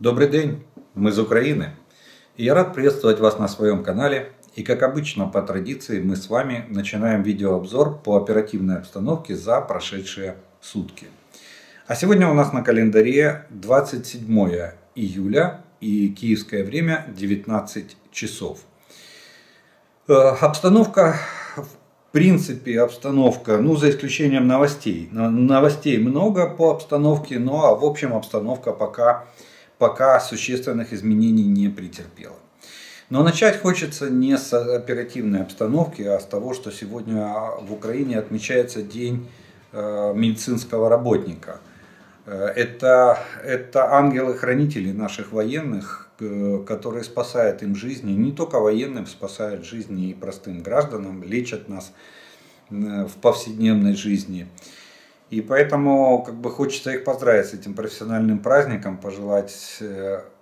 Добрый день, мы из Украины, и я рад приветствовать вас на своем канале. И как обычно, по традиции, мы с вами начинаем видеообзор по оперативной обстановке за прошедшие сутки. А сегодня у нас на календаре 27 июля и киевское время 19 часов. Обстановка, в принципе, ну за исключением новостей. Новостей много по обстановке, но в общем обстановка пока существенных изменений не претерпела. Но начать хочется не с оперативной обстановки, а с того, что сегодня в Украине отмечается День медицинского работника. Это ангелы-хранители наших военных, которые спасают им жизни. Не только военным, спасают жизни и простым гражданам, лечат нас в повседневной жизни. И поэтому хочется их поздравить с этим профессиональным праздником, пожелать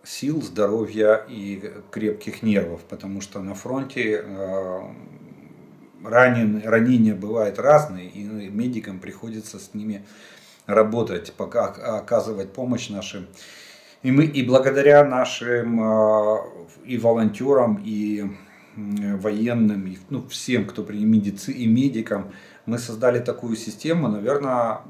сил, здоровья и крепких нервов, потому что на фронте ранения бывают разные, и медикам приходится с ними работать, пока оказывать помощь нашим. И благодаря нашим и волонтерам, и военным, и всем, кто и медикам, мы создали такую систему, наверное,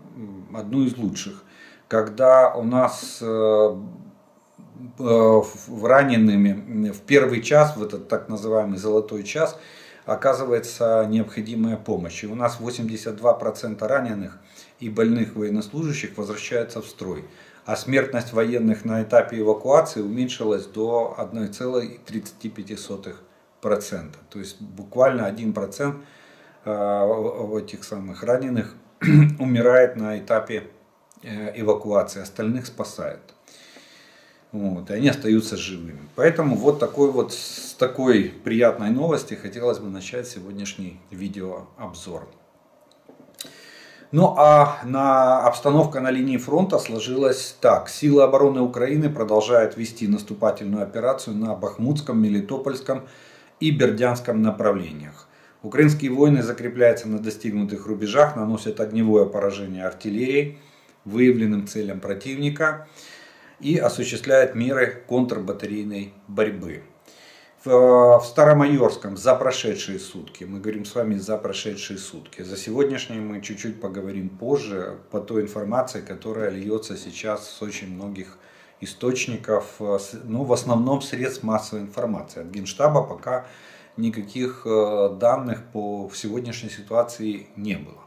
одну из лучших, когда у нас ранеными в первый час, в этот так называемый золотой час, оказывается необходимая помощь. И у нас 82% раненых и больных военнослужащих возвращаются в строй. А смертность военных на этапе эвакуации уменьшилась до 1,35%. То есть буквально 1% этих самых раненых умирает на этапе эвакуации, остальных спасают. И они остаются живыми. Поэтому с такой приятной новости хотелось бы начать сегодняшний видеообзор. Ну а обстановка на линии фронта сложилась так. Силы обороны Украины продолжают вести наступательную операцию на Бахмутском, Мелитопольском и Бердянском направлениях. Украинские воины закрепляются на достигнутых рубежах, наносят огневое поражение артиллерии выявленным целям противника и осуществляют меры контрбатарейной борьбы. В Старомайорском за прошедшие сутки, мы говорим с вами за прошедшие сутки, за сегодняшние мы чуть-чуть поговорим позже по той информации, которая льется сейчас с очень многих источников, в основном средств массовой информации. От Генштаба пока никаких данных по сегодняшней ситуации не было.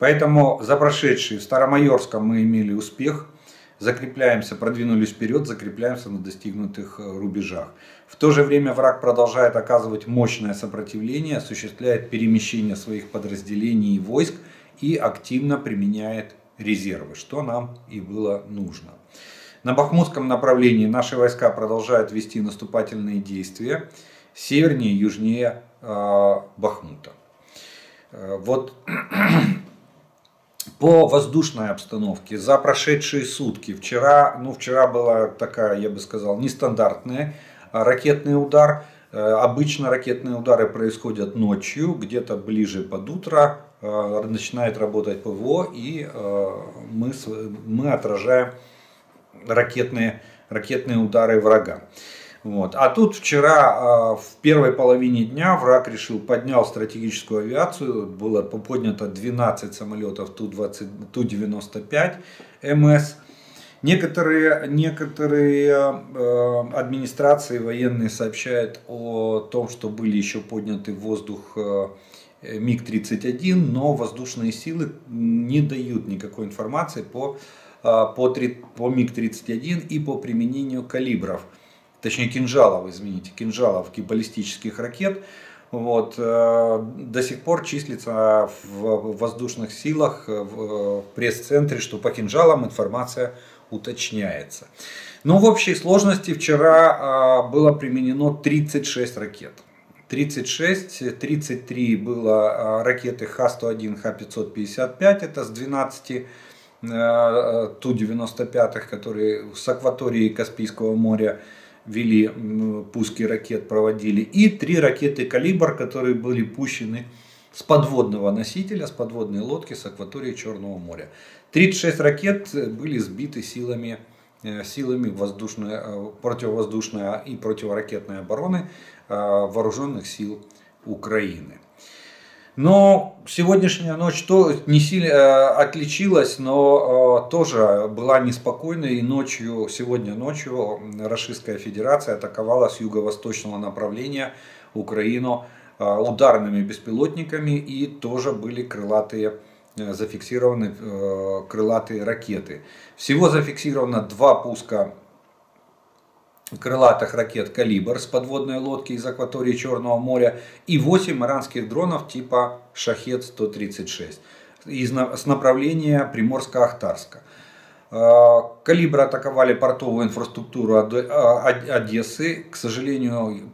Поэтому за прошедшие в Старомайорском мы имели успех. Закрепляемся, продвинулись вперед, закрепляемся на достигнутых рубежах. В то же время враг продолжает оказывать мощное сопротивление, осуществляет перемещение своих подразделений и войск и активно применяет резервы, что нам и было нужно. На Бахмутском направлении наши войска продолжают вести наступательные действия севернее и южнее Бахмута. По воздушной обстановке за прошедшие сутки, вчера была такая, я бы сказал, нестандартная ракетный удар. Обычно ракетные удары происходят ночью, где-то ближе под утро начинает работать ПВО, и мы отражаем ракетные удары врага. А тут вчера в первой половине дня враг поднял стратегическую авиацию, было поднято 12 самолетов Ту-95 МС. Некоторые администрации военные сообщают о том, что были еще подняты в воздух МиГ-31, но воздушные силы не дают никакой информации по МиГ-31 и по применению калибров. Точнее, кинжалов и баллистических ракет, до сих пор числится в воздушных силах, в пресс-центре, что по кинжалам информация уточняется. Но в общей сложности вчера было применено 36 ракет. 33 было ракеты Х-101, Х-555, это с 12 Ту-95, которые с акватории Каспийского моря вели пуски ракет, проводили, и 3 ракеты «Калибр», которые были пущены с подводного носителя, с подводной лодки с акватории Черного моря. 36 ракет были сбиты силами силами противовоздушной и противоракетной обороны вооруженных сил Украины. Но сегодняшняя ночь то не сильно отличилась, но тоже была неспокойной. И ночью, сегодня ночью Российская Федерация атаковала с юго-восточного направления Украину ударными беспилотниками. И тоже были зафиксированы крылатые ракеты. Всего зафиксировано 2 пуска крылатых ракет «Калибр» с подводной лодки из акватории Черного моря и 8 иранских дронов типа «Шахед-136» с направления Приморско-Ахтарска. «Калибр» атаковали портовую инфраструктуру Одессы. К сожалению,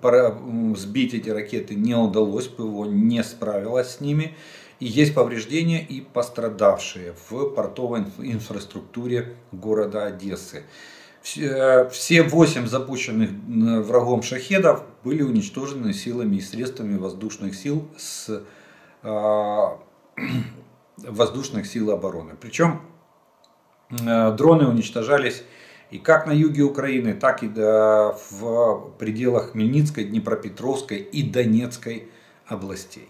сбить эти ракеты не удалось, ПВО не справилось с ними. И есть повреждения и пострадавшие в портовой инфраструктуре города Одессы. Все 8 запущенных врагом «Шахедов» были уничтожены силами и средствами воздушных сил обороны. Причем дроны уничтожались и как на юге Украины, так и в пределах Хмельницкой, Днепропетровской и Донецкой областей.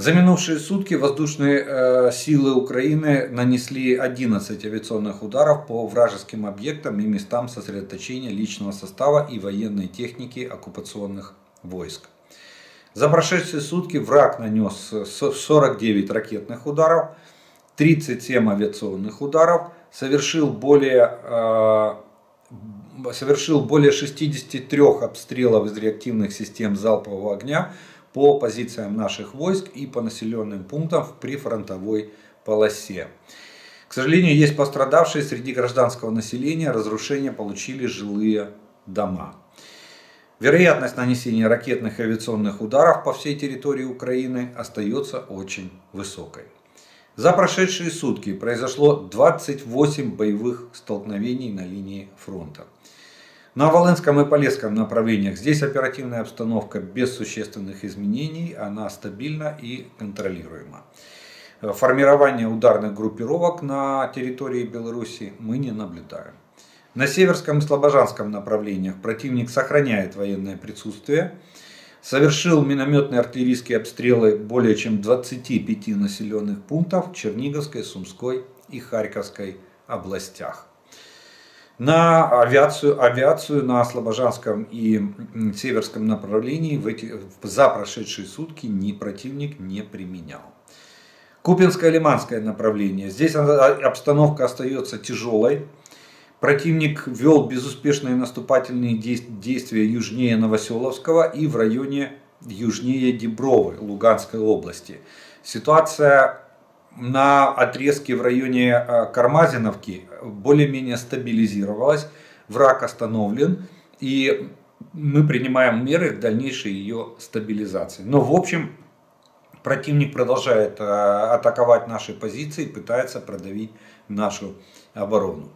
За минувшие сутки воздушные силы Украины нанесли 11 авиационных ударов по вражеским объектам и местам сосредоточения личного состава и военной техники оккупационных войск. За прошедшие сутки враг нанес 49 ракетных ударов, 37 авиационных ударов, совершил более 63 обстрелов из реактивных систем залпового огня по позициям наших войск и по населенным пунктам в прифронтовой полосе. К сожалению, есть пострадавшие среди гражданского населения, разрушения получили жилые дома. Вероятность нанесения ракетных и авиационных ударов по всей территории Украины остается очень высокой. За прошедшие сутки произошло 28 боевых столкновений на линии фронта. На Волынском и Полесском направлениях здесь оперативная обстановка без существенных изменений, она стабильна и контролируема. Формирование ударных группировок на территории Беларуси мы не наблюдаем. На Северском и Слобожанском направлениях противник сохраняет военное присутствие, совершил минометные артиллерийские обстрелы более чем 25 населенных пунктов в Черниговской, Сумской и Харьковской областях. На авиацию на Слобожанском и Северском направлении за прошедшие сутки противник не применял. Купинское и Лиманское направление. Здесь обстановка остается тяжелой. Противник вел безуспешные наступательные действия южнее Новоселовского и в районе южнее Дибровы Луганской области. Ситуация на отрезке в районе Кармазиновки более-менее стабилизировалась, враг остановлен, и мы принимаем меры к дальнейшей ее стабилизации. Но в общем противник продолжает атаковать наши позиции, пытается продавить нашу оборону.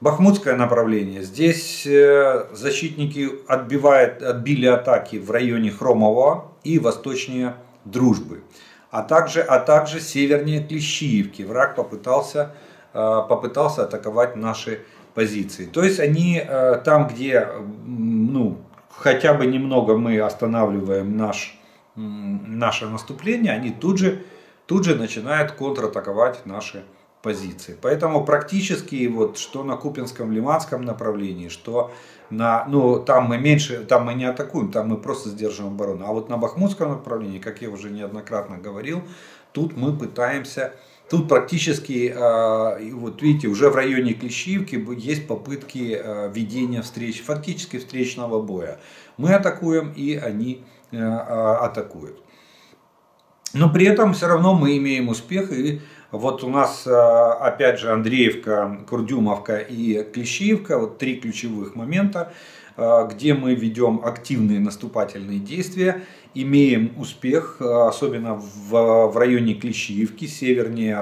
Бахмутское направление. Здесь защитники отбили атаки в районе Хромового и восточнее Дружбы. А также севернее Клещиевки. Враг попытался атаковать наши позиции. То есть они там, где хотя бы немного мы останавливаем наше наступление, они тут же начинают контратаковать наши позиции. Поэтому практически вот что на Купинском, Лиманском направлении, что там мы не атакуем, там мы просто сдерживаем оборону. А вот на Бахмутском направлении, как я уже неоднократно говорил, тут мы пытаемся, тут практически, вот видите, уже в районе Клещиевки есть попытки ведения встреч, фактически встречного боя. Мы атакуем, и они атакуют. Но при этом все равно мы имеем успех, и вот у нас опять же Андреевка, Курдюмовка и Клещиевка, вот 3 ключевых момента, где мы ведем активные наступательные действия, имеем успех, особенно в районе Клещиевки, севернее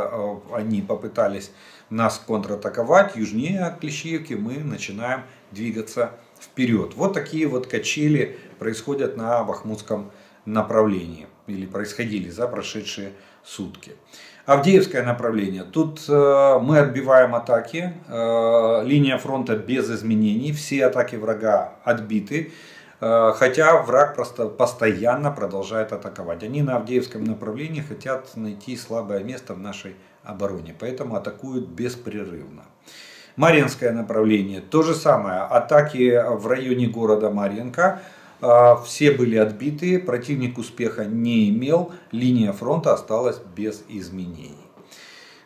они попытались нас контратаковать, южнее Клещиевки мы начинаем двигаться вперед. Вот такие вот качели происходят на Бахмутском направлении. или происходили за прошедшие сутки. Авдеевское направление. Тут мы отбиваем атаки. Линия фронта без изменений. Все атаки врага отбиты. Хотя враг просто постоянно продолжает атаковать. Они на Авдеевском направлении хотят найти слабое место в нашей обороне. Поэтому атакуют беспрерывно. Марьинское направление. То же самое. Атаки в районе города Марьинка. Все были отбиты. Противник успеха не имел. Линия фронта осталась без изменений.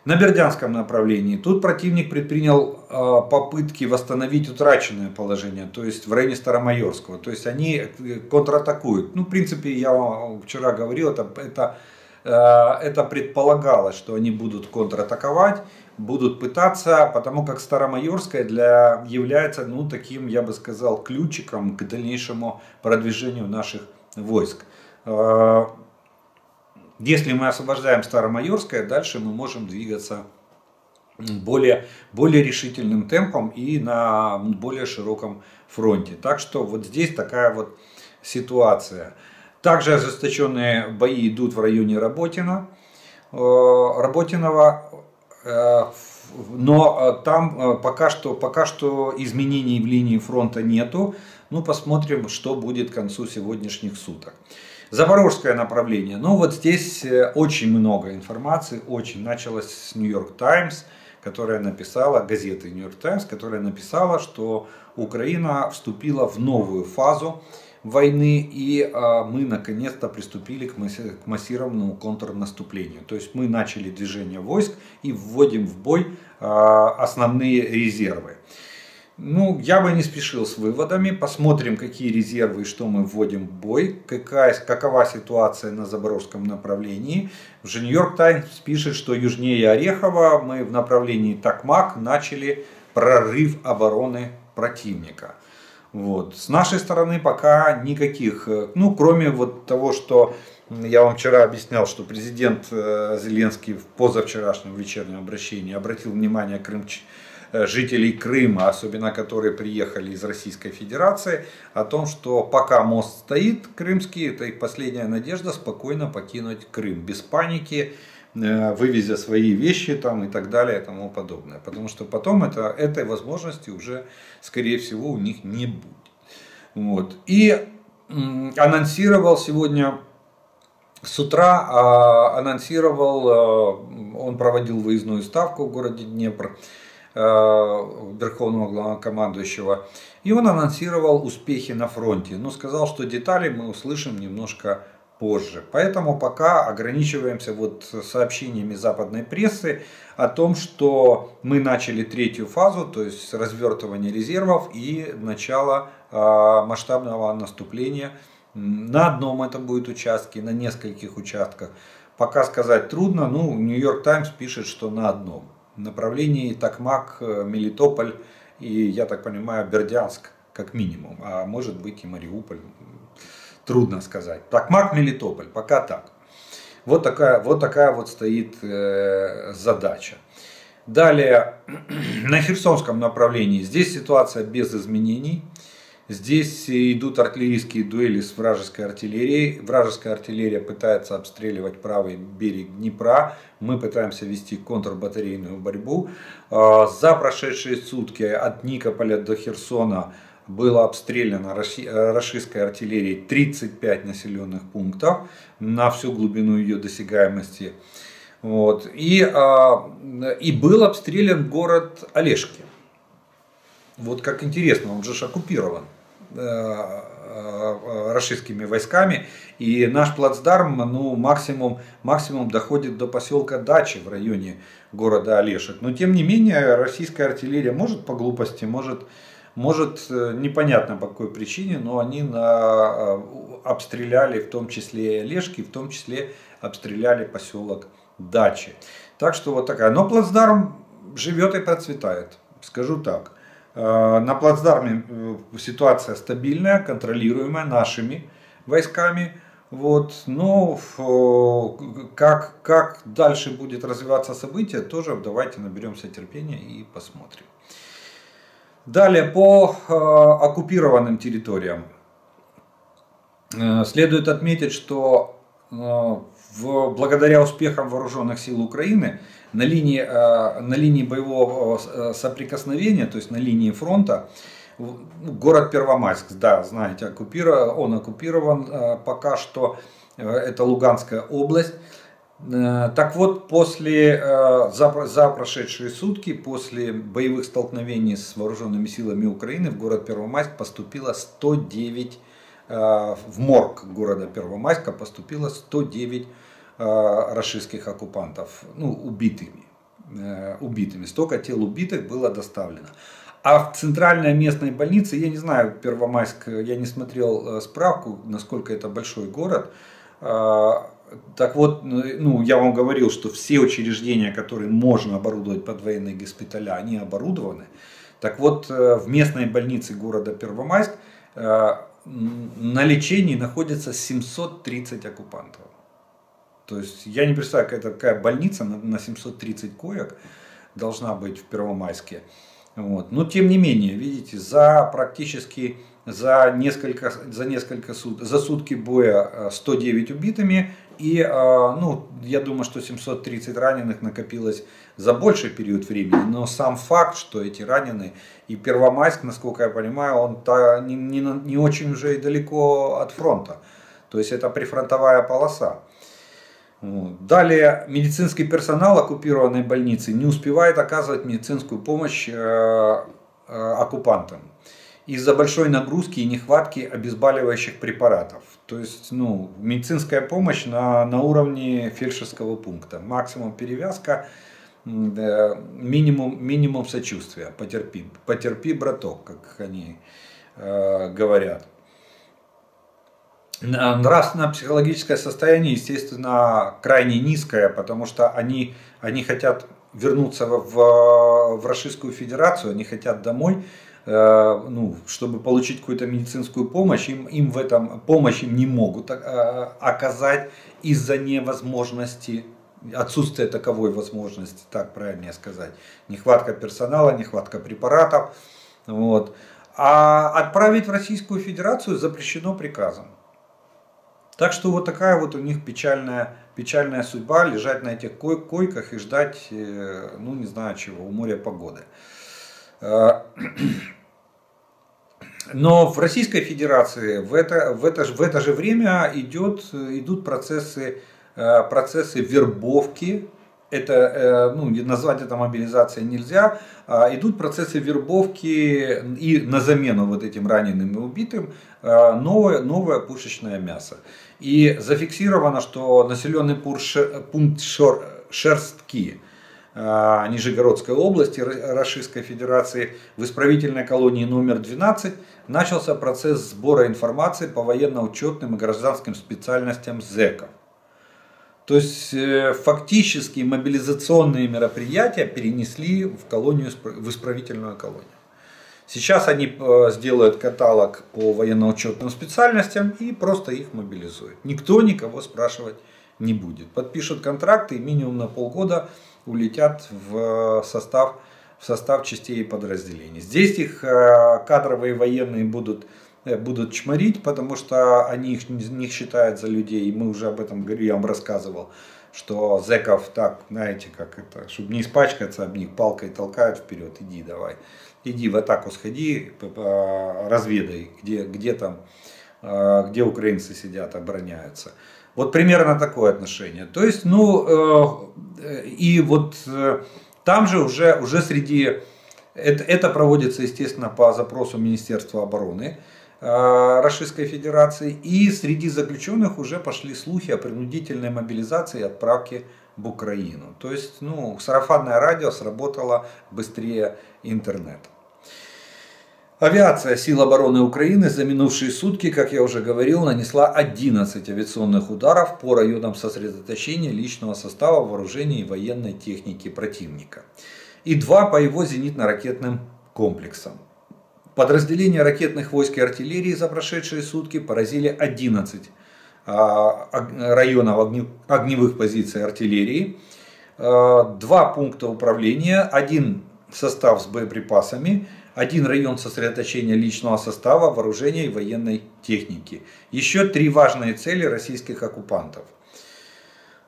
На Бердянском направлении тут противник предпринял попытки восстановить утраченное положение, то есть в районе Старомайорского. То есть они контратакуют. Ну, в принципе, я вам вчера говорил, это предполагалось, что они будут контратаковать, будут пытаться, потому как Старомайорское является, ну, таким, я бы сказал, ключиком к дальнейшему продвижению наших войск. Если мы освобождаем Старомайорское, дальше мы можем двигаться более решительным темпом и на более широком фронте. Так что вот здесь такая вот ситуация. Также ожесточенные бои идут в районе Работинова, но там пока что изменений в линии фронта нету. Ну, посмотрим, что будет к концу сегодняшних суток. Запорожское направление. Ну, вот здесь очень много информации. Очень началось с New York Times, которая написала, газеты New York Times, которая написала, что Украина вступила в новую фазу войны, и мы наконец-то приступили к массированному контрнаступлению. То есть мы начали движение войск и вводим в бой основные резервы. Ну, я бы не спешил с выводами. Посмотрим, какие резервы и что мы вводим в бой. Какова ситуация на Запорожском направлении. В New York Times пишет, что южнее Орехова мы в направлении Токмак начали прорыв обороны противника. Вот. С нашей стороны пока никаких, ну, кроме вот того, что я вам вчера объяснял, что президент Зеленский в позавчерашнем вечернем обращении обратил внимание жителей Крыма, особенно которые приехали из Российской Федерации, о том, что пока мост стоит крымский, это их последняя надежда спокойно покинуть Крым, без паники, вывезя свои вещи там и так далее и тому подобное. Потому что потом этой возможности уже, скорее всего, у них не будет. Вот. И анонсировал сегодня... С утра он проводил выездную ставку в городе Днепр, верховного главнокомандующего, и он анонсировал успехи на фронте, но сказал, что детали мы услышим немножко позже. Поэтому пока ограничиваемся вот сообщениями западной прессы о том, что мы начали третью фазу, то есть развертывание резервов и начало масштабного наступления. На одном это будет участке, на нескольких участках. Пока сказать трудно, ну, New York Times пишет, что на одном. В направлении Токмак, Мелитополь и, я так понимаю, Бердянск, как минимум. А может быть и Мариуполь, трудно сказать. Токмак, Мелитополь, пока так. Вот такая стоит задача. Далее, на Херсонском направлении. Здесь ситуация без изменений. Здесь идут артиллерийские дуэли с вражеской артиллерией. Вражеская артиллерия пытается обстреливать правый берег Днепра. Мы пытаемся вести контрбатарейную борьбу. За прошедшие сутки от Никополя до Херсона было обстреляно российской артиллерией 35 населенных пунктов на всю глубину ее досягаемости. Вот. И был обстрелян город Олешки. Вот как интересно, он же оккупирован рашистскими войсками. И наш плацдарм, ну, максимум доходит до поселка Дачи в районе города Олешек. Но тем не менее, российская артиллерия может по глупости, может непонятно по какой причине, но они обстреляли в том числе и Олешки, в том числе обстреляли поселок Дачи. Так что вот такая. Но плацдарм живет и процветает, скажу так. На плацдарме ситуация стабильная, контролируемая нашими войсками. Вот. Но как дальше будет развиваться событие, тоже давайте наберемся терпения и посмотрим. Далее по оккупированным территориям. Следует отметить, что благодаря успехам вооруженных сил Украины на линии боевого соприкосновения, то есть на линии фронта, город Первомайск, да, знаете, он оккупирован пока что, это Луганская область. Так вот, за прошедшие сутки, после боевых столкновений с вооруженными силами Украины, в город Первомайск поступило 109, в морг города Первомайска поступило 109 российских оккупантов, ну, убитыми. Столько тел убитых было доставлено. А в центральной местной больнице, я не знаю, Первомайск, я не смотрел справку, насколько это большой город. Так вот, ну, я вам говорил, что все учреждения, которые можно оборудовать под военные госпиталя, они оборудованы. Так вот, в местной больнице города Первомайск на лечении находится 730 оккупантов. То есть, я не представляю, какая больница на 730 коек должна быть в Первомайске. Вот. Но тем не менее, видите, за сутки боя 109 убитыми и, ну, я думаю, что 730 раненых накопилось за больший период времени. Но сам факт, что эти раненые, и Первомайск, насколько я понимаю, он не очень уже и далеко от фронта. То есть это прифронтовая полоса. Далее, медицинский персонал оккупированной больницы не успевает оказывать медицинскую помощь оккупантам из-за большой нагрузки и нехватки обезболивающих препаратов. То есть, ну, медицинская помощь на уровне фельдшерского пункта. Максимум перевязка, минимум сочувствия. Потерпи, браток, как они говорят. Нравственно-психологическое состояние, естественно, крайне низкое, потому что они хотят вернуться в Российскую Федерацию, они хотят домой, ну, чтобы получить какую-то медицинскую помощь. Им в этом помощь им не могут оказать из-за невозможности, отсутствия таковой возможности, так правильнее сказать. Нехватка персонала, нехватка препаратов. Вот. А отправить в Российскую Федерацию запрещено приказом. Так что вот такая вот у них печальная судьба, лежать на этих койках и ждать, ну не знаю чего, у моря погоды. Но в Российской Федерации в это же время идут процессы вербовки. Это, ну, назвать это мобилизацией нельзя, идут процессы вербовки и на замену вот этим раненым и убитым новое пушечное мясо. И зафиксировано, что населенный пункт Шерстки Нижегородской области Российской Федерации в исправительной колонии номер 12 начался процесс сбора информации по военно-учетным и гражданским специальностям зэков. То есть фактически мобилизационные мероприятия перенесли в исправительную колонию. Сейчас они сделают каталог по военно-учетным специальностям и просто их мобилизуют. Никто никого спрашивать не будет. Подпишут контракты и минимум на полгода улетят в состав частей и подразделений. Здесь их кадровые военные будут чморить, потому что они их считают за людей. Мы уже об этом говорили, я вам рассказывал, что зэков так, знаете, как это, чтобы не испачкаться об них, палкой толкают вперед, иди давай, иди в атаку сходи, разведай, где украинцы сидят, обороняются. Вот примерно такое отношение. То есть, ну, и вот там же уже среди, это проводится, естественно, по запросу Министерства обороны Российской Федерации, и среди заключенных уже пошли слухи о принудительной мобилизации и отправке в Украину. То есть, ну, сарафанное радио сработало быстрее интернета. Авиация сил обороны Украины за минувшие сутки, как я уже говорил, нанесла 11 авиационных ударов по районам сосредоточения личного состава, вооружения и военной техники противника и 2 по его зенитно-ракетным комплексам. Подразделения ракетных войск и артиллерии за прошедшие сутки поразили 11 районов огневых позиций артиллерии, 2 пункта управления, 1 состав с боеприпасами, 1 район сосредоточения личного состава, вооружения и военной техники. Еще 3 важные цели российских оккупантов.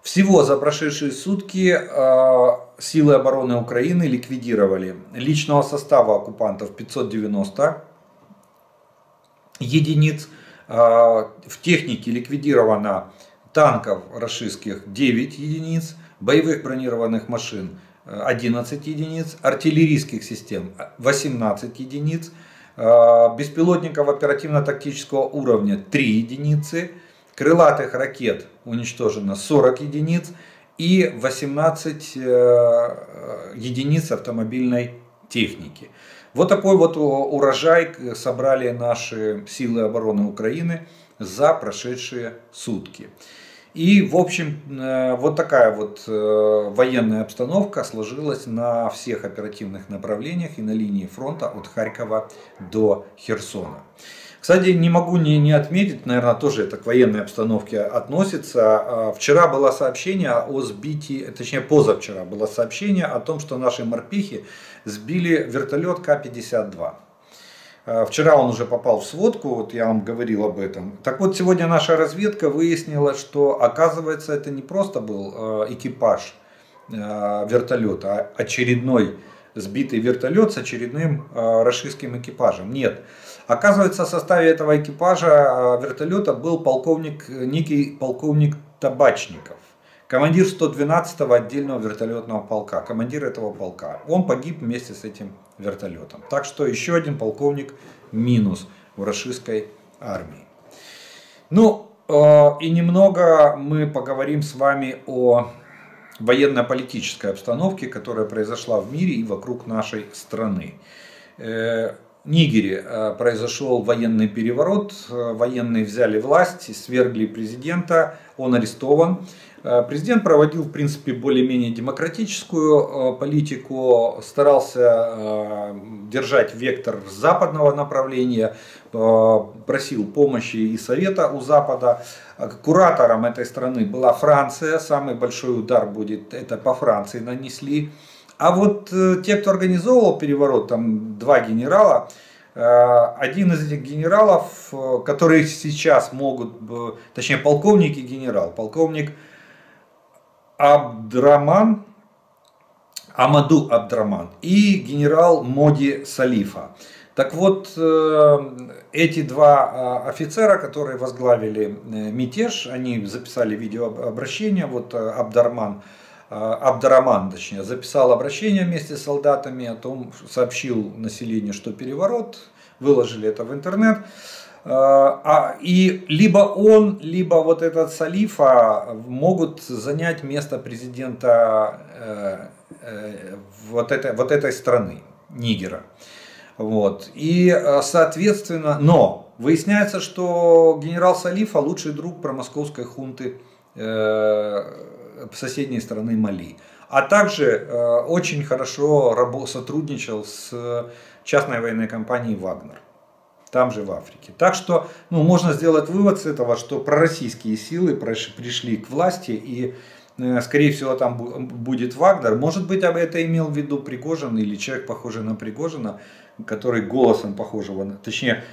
Всего за прошедшие сутки силы обороны Украины ликвидировали личного состава оккупантов 590 единиц, в технике ликвидировано танков российских 9 единиц, боевых бронированных машин 11 единиц, артиллерийских систем 18 единиц, беспилотников оперативно-тактического уровня 3 единицы, крылатых ракет уничтожено 40 единиц и 18 единиц автомобильной техники. Вот такой вот урожай собрали наши силы обороны Украины за прошедшие сутки. И, в общем, вот такая вот военная обстановка сложилась на всех оперативных направлениях и на линии фронта от Харькова до Херсона. Кстати, не могу не отметить, наверное, тоже это к военной обстановке относится. Вчера было сообщение о сбитии, точнее позавчера было сообщение о том, что наши морпехи сбили вертолет К-52. Вчера он уже попал в сводку, вот я вам говорил об этом. Так вот, сегодня наша разведка выяснила, что, оказывается, это не просто был экипаж вертолета, а очередной сбитый вертолет с очередным российским экипажем. Нет. Оказывается, в составе этого экипажа вертолета был некий полковник Табачников, командир 112-го отдельного вертолетного полка, командир этого полка. Он погиб вместе с этим вертолетом. Так что еще один полковник минус в российской армии. Ну и немного мы поговорим с вами о военно-политической обстановке, которая произошла в мире и вокруг нашей страны. В Нигере произошел военный переворот, военные взяли власть, свергли президента, он арестован. Президент проводил, в принципе, более-менее демократическую политику, старался держать вектор западного направления, просил помощи и совета у Запада. Куратором этой страны была Франция, самый большой удар будет, это по Франции нанесли. А вот те, кто организовал переворот, там два генерала, один из этих генералов, которые сейчас могут, точнее полковник и генерал, полковник Абдраман, Амаду Абдраман и генерал Моди Салифа. Так вот, эти два офицера, которые возглавили мятеж, они записали видеообращение, вот Абдраман, точнее, записал обращение вместе с солдатами, о том, сообщил населению, что переворот, выложили это в интернет. И либо он, либо вот этот Салифа могут занять место президента вот этой страны, Нигера. Вот. И, соответственно, но выясняется, что генерал Салифа лучший друг промосковской хунты соседней страны Мали, а также очень хорошо сотрудничал с частной военной компанией «Вагнер», там же в Африке. Так что можно сделать вывод с этого, что пророссийские силы пришли к власти и, скорее всего, там будет «Вагнер». Может быть, об этом имел в виду Пригожин или человек, похожий на Пригожина, который голосом похожего, точнее,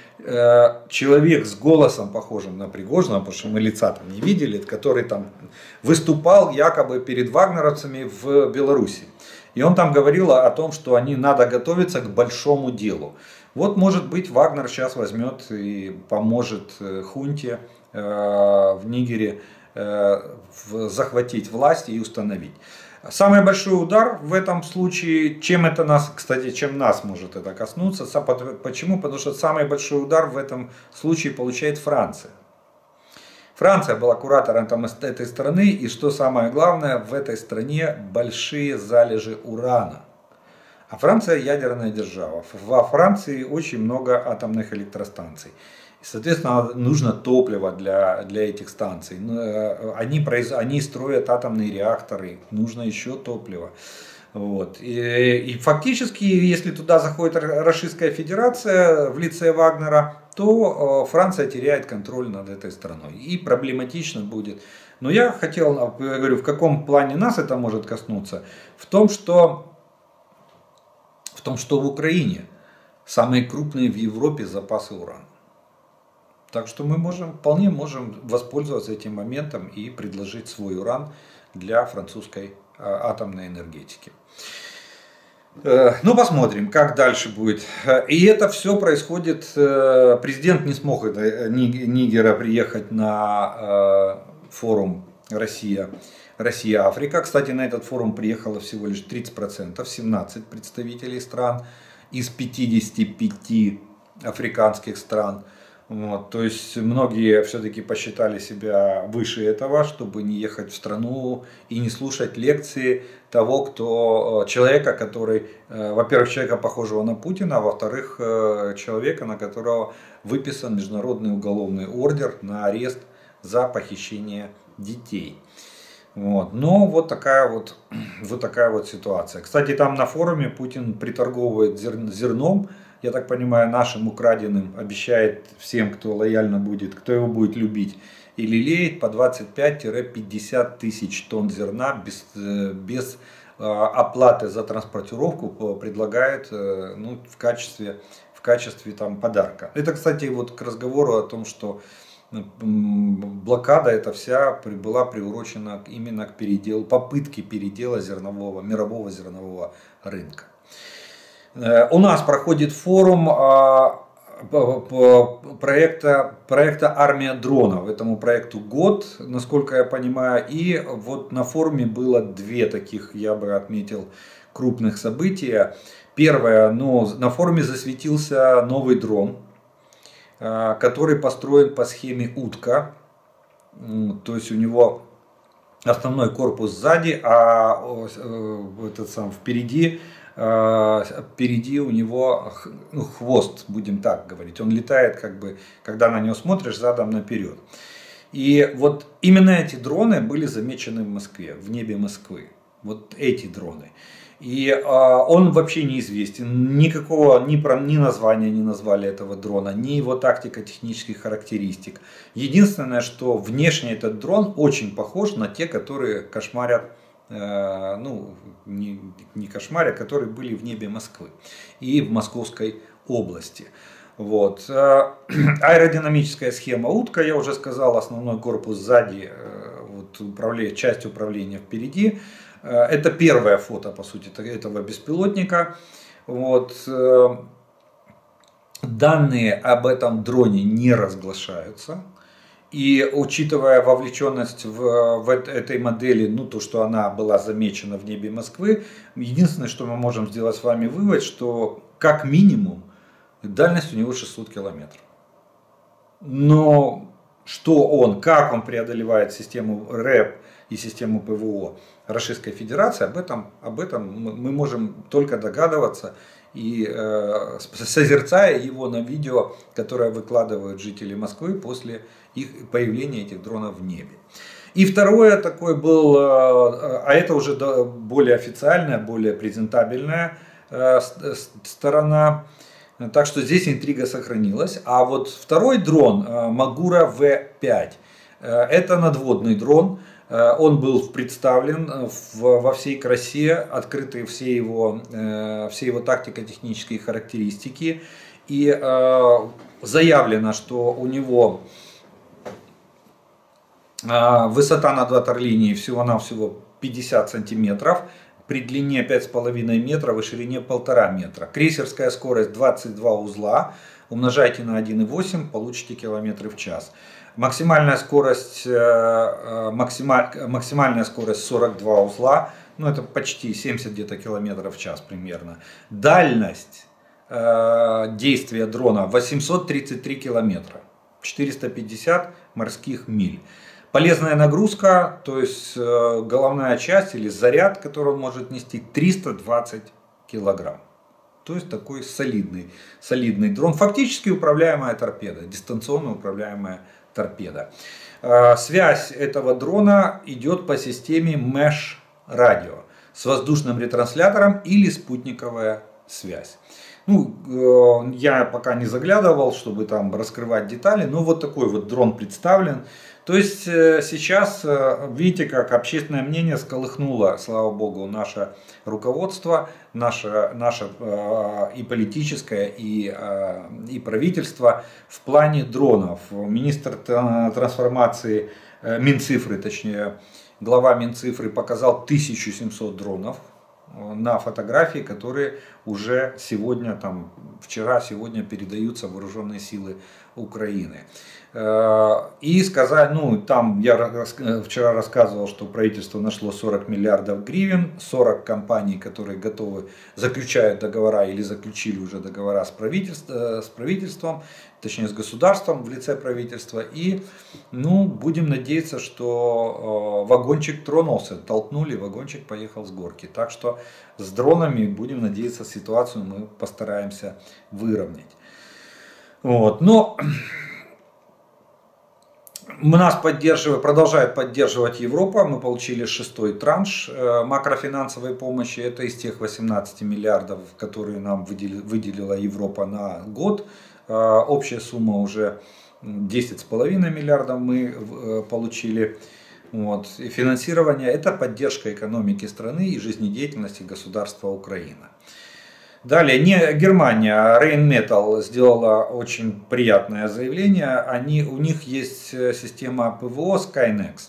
человек с голосом похожим на Пригожина, потому что мы лица там не видели, который там выступал якобы перед вагнеровцами в Беларуси. И он там говорил о том, что они надо готовиться к большому делу. Вот, может быть, Вагнер сейчас возьмет и поможет хунте в Нигере захватить власть и установить. Самый большой удар в этом случае, чем нас может это коснуться, почему? Потому что самый большой удар в этом случае получает Франция. Франция была куратором этой страны, и что самое главное, в этой стране большие залежи урана. А Франция ядерная держава, во Франции очень много атомных электростанций. Соответственно, нужно топливо для этих станций. Они строят атомные реакторы, нужно еще топливо. Вот. И фактически, если туда заходит Российская Федерация в лице Вагнера, то Франция теряет контроль над этой страной. И проблематично будет. Но я хотел, я говорю, в каком плане нас это может коснуться? В том, что в Украине самые крупные в Европе запасы урана. Так что мы вполне можем воспользоваться этим моментом и предложить свой уран для французской атомной энергетики. Ну, посмотрим, как дальше будет. И это все происходит. Президент не смог Нигера приехать на форум Россия-Африка. Кстати, на этот форум приехало всего лишь 30%, 17 представителей стран из 55 африканских стран. Вот, то есть многие все-таки посчитали себя выше этого, чтобы не ехать в страну и не слушать лекции того, который, во-первых, человека, похожего на Путина, а во-вторых, человека, на которого выписан международный уголовный ордер на арест за похищение детей. Вот. Но вот такая вот ситуация. Кстати, там на форуме Путин приторговывает зерном, я так понимаю, нашим украденным, обещает всем, кто лояльно будет, кто его будет любить и лелеет, по 25-50 тысяч тонн зерна без оплаты за транспортировку предлагает, ну, в качестве там подарка. Это, кстати, вот к разговору о том, что блокада эта вся была приурочена именно к попытке передела мирового зернового рынка. У нас проходит форум проекта «Армия дронов». Этому проекту год, насколько я понимаю. И вот на форуме было две таких, я бы отметил, крупных события. Первое, на форуме засветился новый дрон, который построен по схеме утка, то есть у него основной корпус сзади, а впереди у него хвост, будем так говорить, он летает, как бы, когда на него смотришь, задом наперед. И вот именно эти дроны были замечены в Москве, в небе Москвы, вот эти дроны. И он вообще неизвестен, ни названия не назвали этого дрона, ни его тактико-технических характеристик. Единственное, что внешне этот дрон очень похож на те, которые кошмарят, которые были в небе Москвы и в Московской области. Вот. Аэродинамическая схема утка, я уже сказал, основной корпус сзади, часть управления впереди. Это первое фото, по сути, этого беспилотника. Вот. Данные об этом дроне не разглашаются. И учитывая вовлеченность в этой модели, то, что она была замечена в небе Москвы, единственное, что мы можем сделать с вами вывод, что как минимум дальность у него 600 километров. Но что как он преодолевает систему РЭП и систему ПВО Российской Федерации, об этом мы можем только догадываться, и созерцая его на видео, которое выкладывают жители Москвы после появления этих дронов в небе. И второе такое это уже более официальная, более презентабельная сторона, так что здесь интрига сохранилась. А вот второй дрон, Магура В5, это надводный дрон. Он был представлен во всей красе, открыты все его тактико-технические характеристики. И заявлено, что у него высота над ватерлинией всего-навсего 50 сантиметров, при длине 5,5 метра и ширине 1,5 метра. Крейсерская скорость 22 узла, умножайте на 1,8, получите километры в час. Максимальная скорость 42 узла, это почти 70 где-то километров в час примерно. Дальность действия дрона 833 километра, 450 морских миль. Полезная нагрузка, то есть головная часть или заряд, который он может нести, 320 килограмм. То есть такой солидный дрон, фактически управляемая торпеда, дистанционно управляемая торпеда. Связь этого дрона идет по системе Mesh радио с воздушным ретранслятором или спутниковая связь. Я пока не заглядывал, чтобы там раскрывать детали, но вот такой вот дрон представлен. То есть сейчас, видите, как общественное мнение сколыхнуло, слава богу, наше руководство, наше и политическое, и правительство в плане дронов. Министр трансформации, Минцифры, точнее, глава Минцифры показал 1700 дронов на фотографии, которые уже сегодня, там, вчера-сегодня передаются вооруженные силы Украины. И сказать, ну, там я вчера рассказывал, что правительство нашло 40 миллиардов гривен, 40 компаний, которые готовы, заключают договора или заключили уже договора с правительством, точнее с государством в лице правительства. И, ну, будем надеяться, что вагончик тронулся, толкнули, вагончик поехал с горки. Так что с дронами, будем надеяться, ситуацию мы постараемся выровнять. Вот, но... Нас продолжает поддерживать Европа, мы получили 6-й транш макрофинансовой помощи, это из тех 18 миллиардов, которые нам выделила Европа на год, общая сумма уже 10,5 миллиардов мы получили. Вот. И финансирование — это поддержка экономики страны и жизнедеятельности государства Украина. Далее, Германия, Rheinmetall сделала очень приятное заявление. У них есть система ПВО Skynex.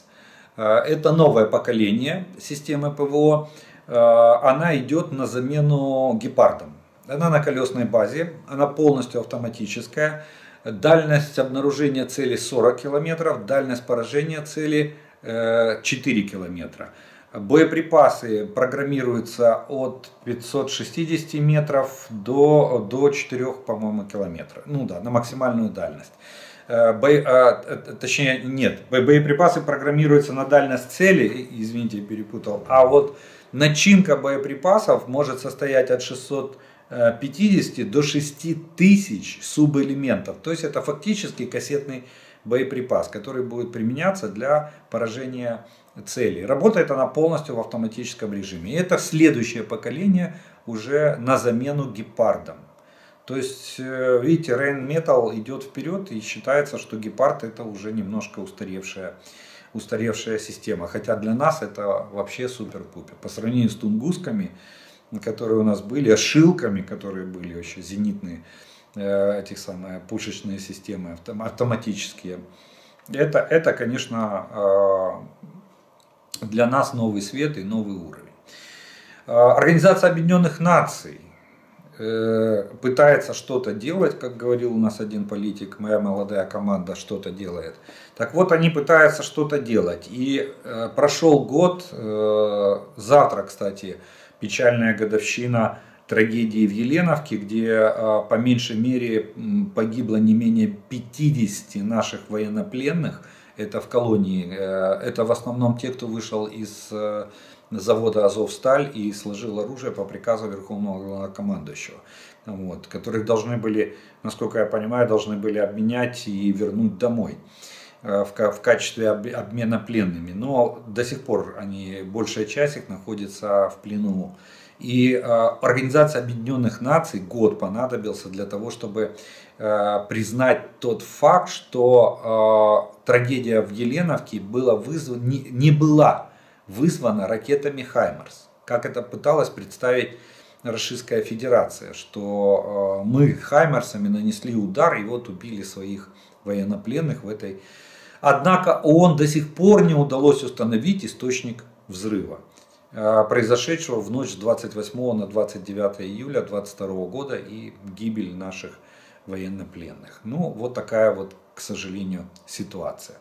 Это новое поколение системы ПВО. Она идет на замену Гепардам. Она на колесной базе, она полностью автоматическая. Дальность обнаружения цели 40 километров, дальность поражения цели 4 километра. Боеприпасы программируются от 560 метров до 4, по-моему, километра. Ну да, на максимальную дальность. Точнее, нет, боеприпасы программируются на дальность цели, извините, перепутал. А вот начинка боеприпасов может состоять от 650 до 6000 субэлементов. То есть это фактически кассетный боеприпас, который будет применяться для поражения цели. Работает она полностью в автоматическом режиме. И это следующее поколение уже на замену Гепардам. То есть, видите, Rheinmetall идет вперед, и считается, что Гепард — это уже немножко устаревшая система. Хотя для нас это вообще супер-пупер. По сравнению с тунгусками, которые у нас были, шилками, которые были вообще зенитные, пушечные системы, автоматические. Это, конечно, для нас новый свет и новый уровень. Организация Объединенных Наций пытается что-то делать, как говорил у нас один политик, моя молодая команда что-то делает. Так вот, они пытаются что-то делать. И прошел год, завтра, кстати, печальная годовщина трагедии в Еленовке, где по меньшей мере погибло не менее 50 наших военнопленных. Это в колонии, это в основном те, кто вышел из завода «Азовсталь» и сложил оружие по приказу Верховного Главнокомандующего, вот, которых должны были, насколько я понимаю, должны были обменять и вернуть домой в качестве обмена пленными. Но до сих пор они, большая часть их находится в плену. И Организация Объединенных Наций год понадобился для того, чтобы признать тот факт, что трагедия в Еленовке не была вызвана ракетами «Хаймерс», как это пыталась представить Российская Федерация, что мы «Хаймерсами» нанесли удар и вот убили своих военнопленных в этой. Однако ООН до сих пор не удалось установить источник взрыва, произошедшего в ночь с 28 на 29 июля 2022 года и гибель наших военнопленных. Ну, вот такая вот, к сожалению, ситуация.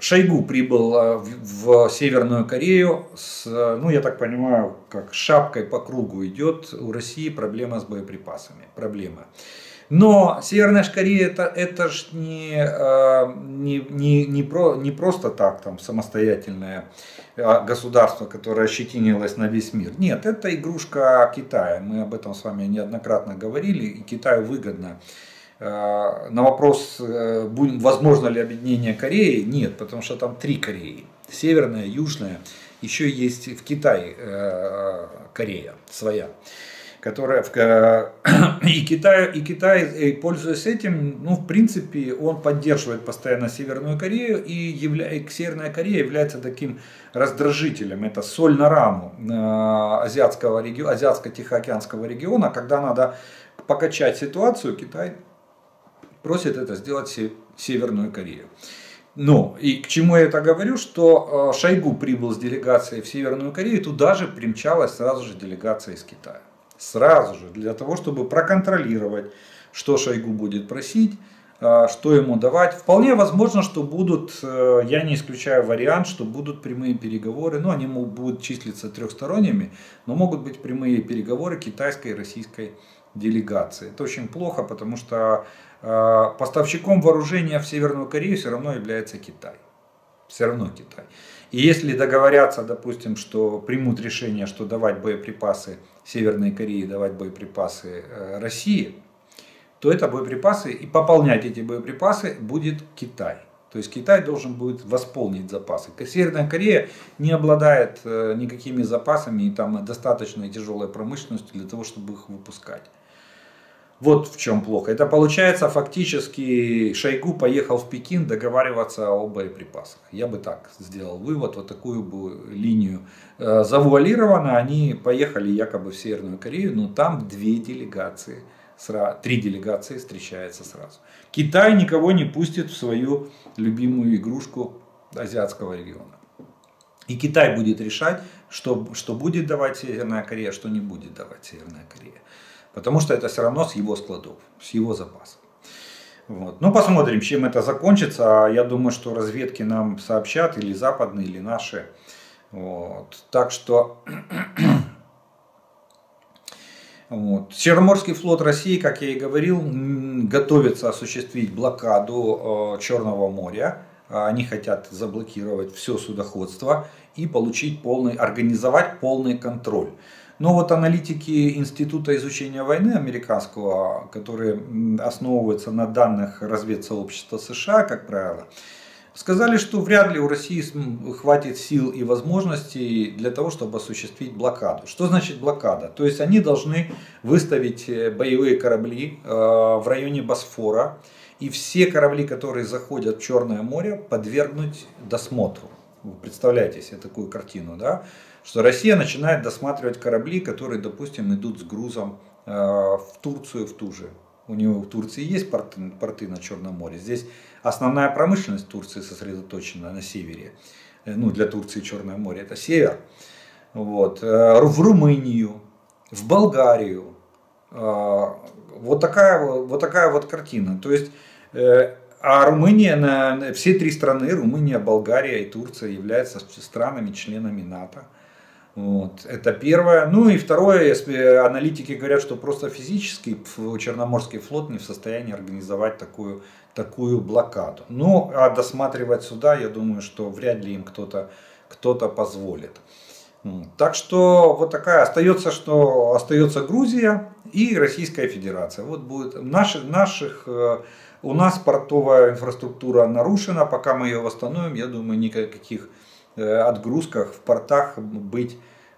Шойгу прибыл в Северную Корею, ну, я так понимаю, как шапкой по кругу идет у России проблема с боеприпасами. Проблема. Но Северная Корея это же не просто так там самостоятельное государство, которое ощетинилось на весь мир. Нет, это игрушка Китая. Мы об этом с вами неоднократно говорили. И Китаю выгодно. На вопрос, возможно ли объединение Кореи, нет, потому что там 3 Кореи. Северная, Южная, еще есть в Китае Корея своя. И Китай, пользуясь этим, ну, в принципе, он поддерживает постоянно Северную Корею, и Северная Корея является таким раздражителем, это соль на рану азиатско-тихоокеанского региона. Когда надо покачать ситуацию, Китай просит это сделать Северную Корею. Ну, и к чему я это говорю, что Шойгу прибыл с делегацией в Северную Корею, туда же примчалась сразу же делегация из Китая. Сразу же, для того, чтобы проконтролировать, что Шойгу будет просить, что ему давать. Вполне возможно, что будут, я не исключаю вариант, что будут прямые переговоры, но они будут числиться трехсторонними, но могут быть прямые переговоры китайской и российской делегации. Это очень плохо, потому что поставщиком вооружения в Северную Корею все равно является Китай. Все равно Китай. И если договорятся, допустим, что примут решение, что давать боеприпасы Северной Корее, давать боеприпасы России, то это боеприпасы, и пополнять эти боеприпасы будет Китай. То есть Китай должен будет восполнить запасы. Северная Корея не обладает никакими запасами и там достаточной тяжелой промышленностью для того, чтобы их выпускать. Вот в чем плохо. Это получается фактически Шойгу поехал в Пекин договариваться о боеприпасах. Я бы так сделал вывод, вот такую бы линию завуалировано. Они поехали якобы в Северную Корею, но там две делегации. Три делегации встречаются сразу. Китай никого не пустит в свою любимую игрушку азиатского региона. И Китай будет решать, что будет давать Северная Корея, что не будет давать Северная Корея. Потому что это все равно с его складов, с его запасов. Вот. Ну, посмотрим, чем это закончится. Я думаю, что разведки нам сообщат, или западные, или наши. Вот. Так что... Вот. Черноморский флот России, как я и говорил, готовится осуществить блокаду Черного моря. Они хотят заблокировать все судоходство и получить организовать полный контроль. Но вот аналитики Института изучения войны американского, которые основываются на данных разведсообщества США, как правило, сказали, что вряд ли у России хватит сил и возможностей для того, чтобы осуществить блокаду. Что значит блокада? То есть они должны выставить боевые корабли в районе Босфора и все корабли, которые заходят в Черное море, подвергнуть досмотру. Вы представляете себе такую картину, да? Что Россия начинает досматривать корабли, которые, допустим, идут с грузом в Турцию, в ту же. У него в Турции есть порты на Черном море. Здесь основная промышленность Турции сосредоточена на севере. Ну, для Турции Черное море — это север. Вот. В Румынию, в Болгарию. Вот такая вот картина. То есть, а Румыния, все три страны, Румыния, Болгария и Турция, являются странами-членами НАТО. Вот, это первое. Ну и второе, если аналитики говорят, что просто физически Черноморский флот не в состоянии организовать такую блокаду. Ну, а досматривать суда, я думаю, что вряд ли им кто-то позволит. Так что вот такая остается Грузия и Российская Федерация. Вот будет у нас портовая инфраструктура нарушена, пока мы ее восстановим, я думаю, никаких отгрузках в портах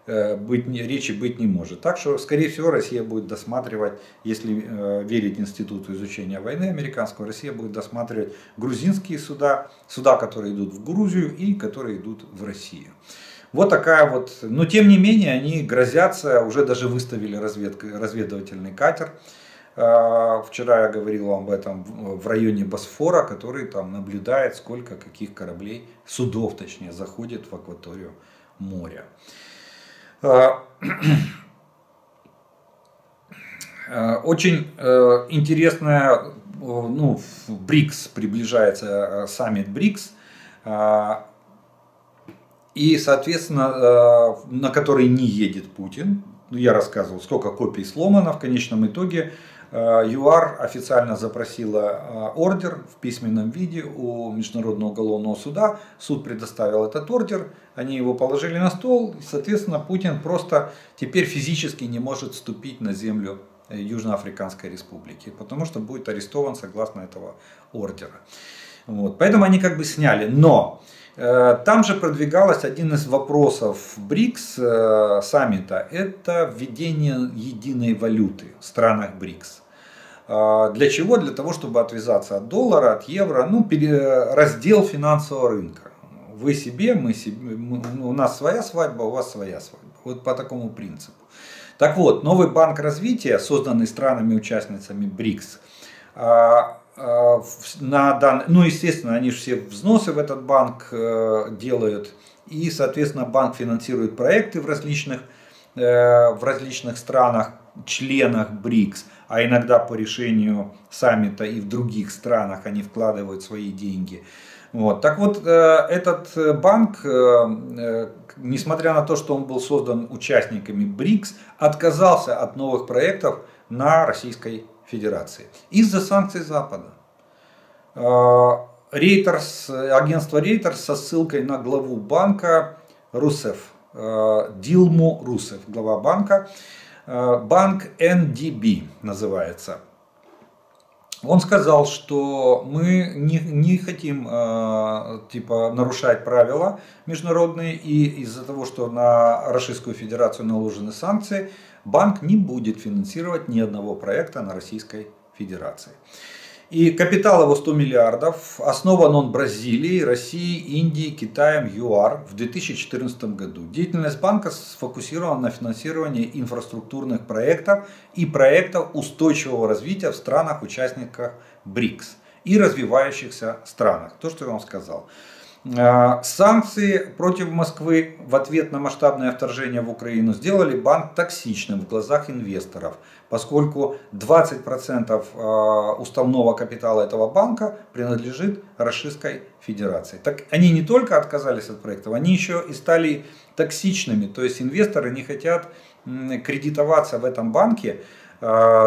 речи быть не может. Так что, скорее всего, Россия будет досматривать, если верить Институту изучения войны американского, Россия будет досматривать грузинские суда, которые идут в Грузию и которые идут в Россию. Вот такая вот, но тем не менее они грозятся, уже даже выставили разведывательный катер. Вчера я говорил вам об этом, в районе Босфора, который там наблюдает, сколько каких кораблей, судов точнее, заходит в акваторию моря. Очень интересная, ну, БРИКС, приближается саммит БРИКС, и, соответственно, на который не едет Путин. Я рассказывал, сколько копий сломано в конечном итоге. ЮАР официально запросила ордер в письменном виде у Международного уголовного суда. Суд предоставил этот ордер, они его положили на стол. Соответственно, Путин просто теперь физически не может вступить на землю Южноафриканской Республики, потому что будет арестован согласно этого ордера. Вот. Поэтому они как бы сняли. Но там же продвигалось один из вопросов БРИКС саммита, это введение единой валюты в странах БРИКС. Для чего? Для того, чтобы отвязаться от доллара, от евро, ну, раздел финансового рынка. Вы себе, мы себе, у нас своя свадьба, у вас своя свадьба. Вот по такому принципу. Так вот, новый банк развития, созданный странами-участницами БРИКС, на данный, ну, естественно, они же все взносы в этот банк делают, и, соответственно, банк финансирует проекты в различных странах, членах БРИКС, а иногда по решению саммита и в других странах они вкладывают свои деньги. Вот. Так вот, этот банк, несмотря на то, что он был создан участниками БРИКС, отказался от новых проектов на Российской Федерации из-за санкций Запада. Агентство Reuters со ссылкой на главу банка Русеф, Дилму Русеф, глава банка, банк НДБ называется. Он сказал, что мы не хотим нарушать правила международные, и из-за того, что на Российскую Федерацию наложены санкции, банк не будет финансировать ни одного проекта на Российской Федерации. И капитал его 100 миллиардов, основан он Бразилией, Россией, Индией, Китаем, ЮАР в 2014 году. Деятельность банка сфокусирована на финансировании инфраструктурных проектов и проектов устойчивого развития в странах-участниках БРИКС и развивающихся странах. То, что я вам сказал. Санкции против Москвы в ответ на масштабное вторжение в Украину сделали банк токсичным в глазах инвесторов, поскольку 20% уставного капитала этого банка принадлежит Российской Федерации. Так они не только отказались от проектов, они еще и стали токсичными, то есть инвесторы не хотят кредитоваться в этом банке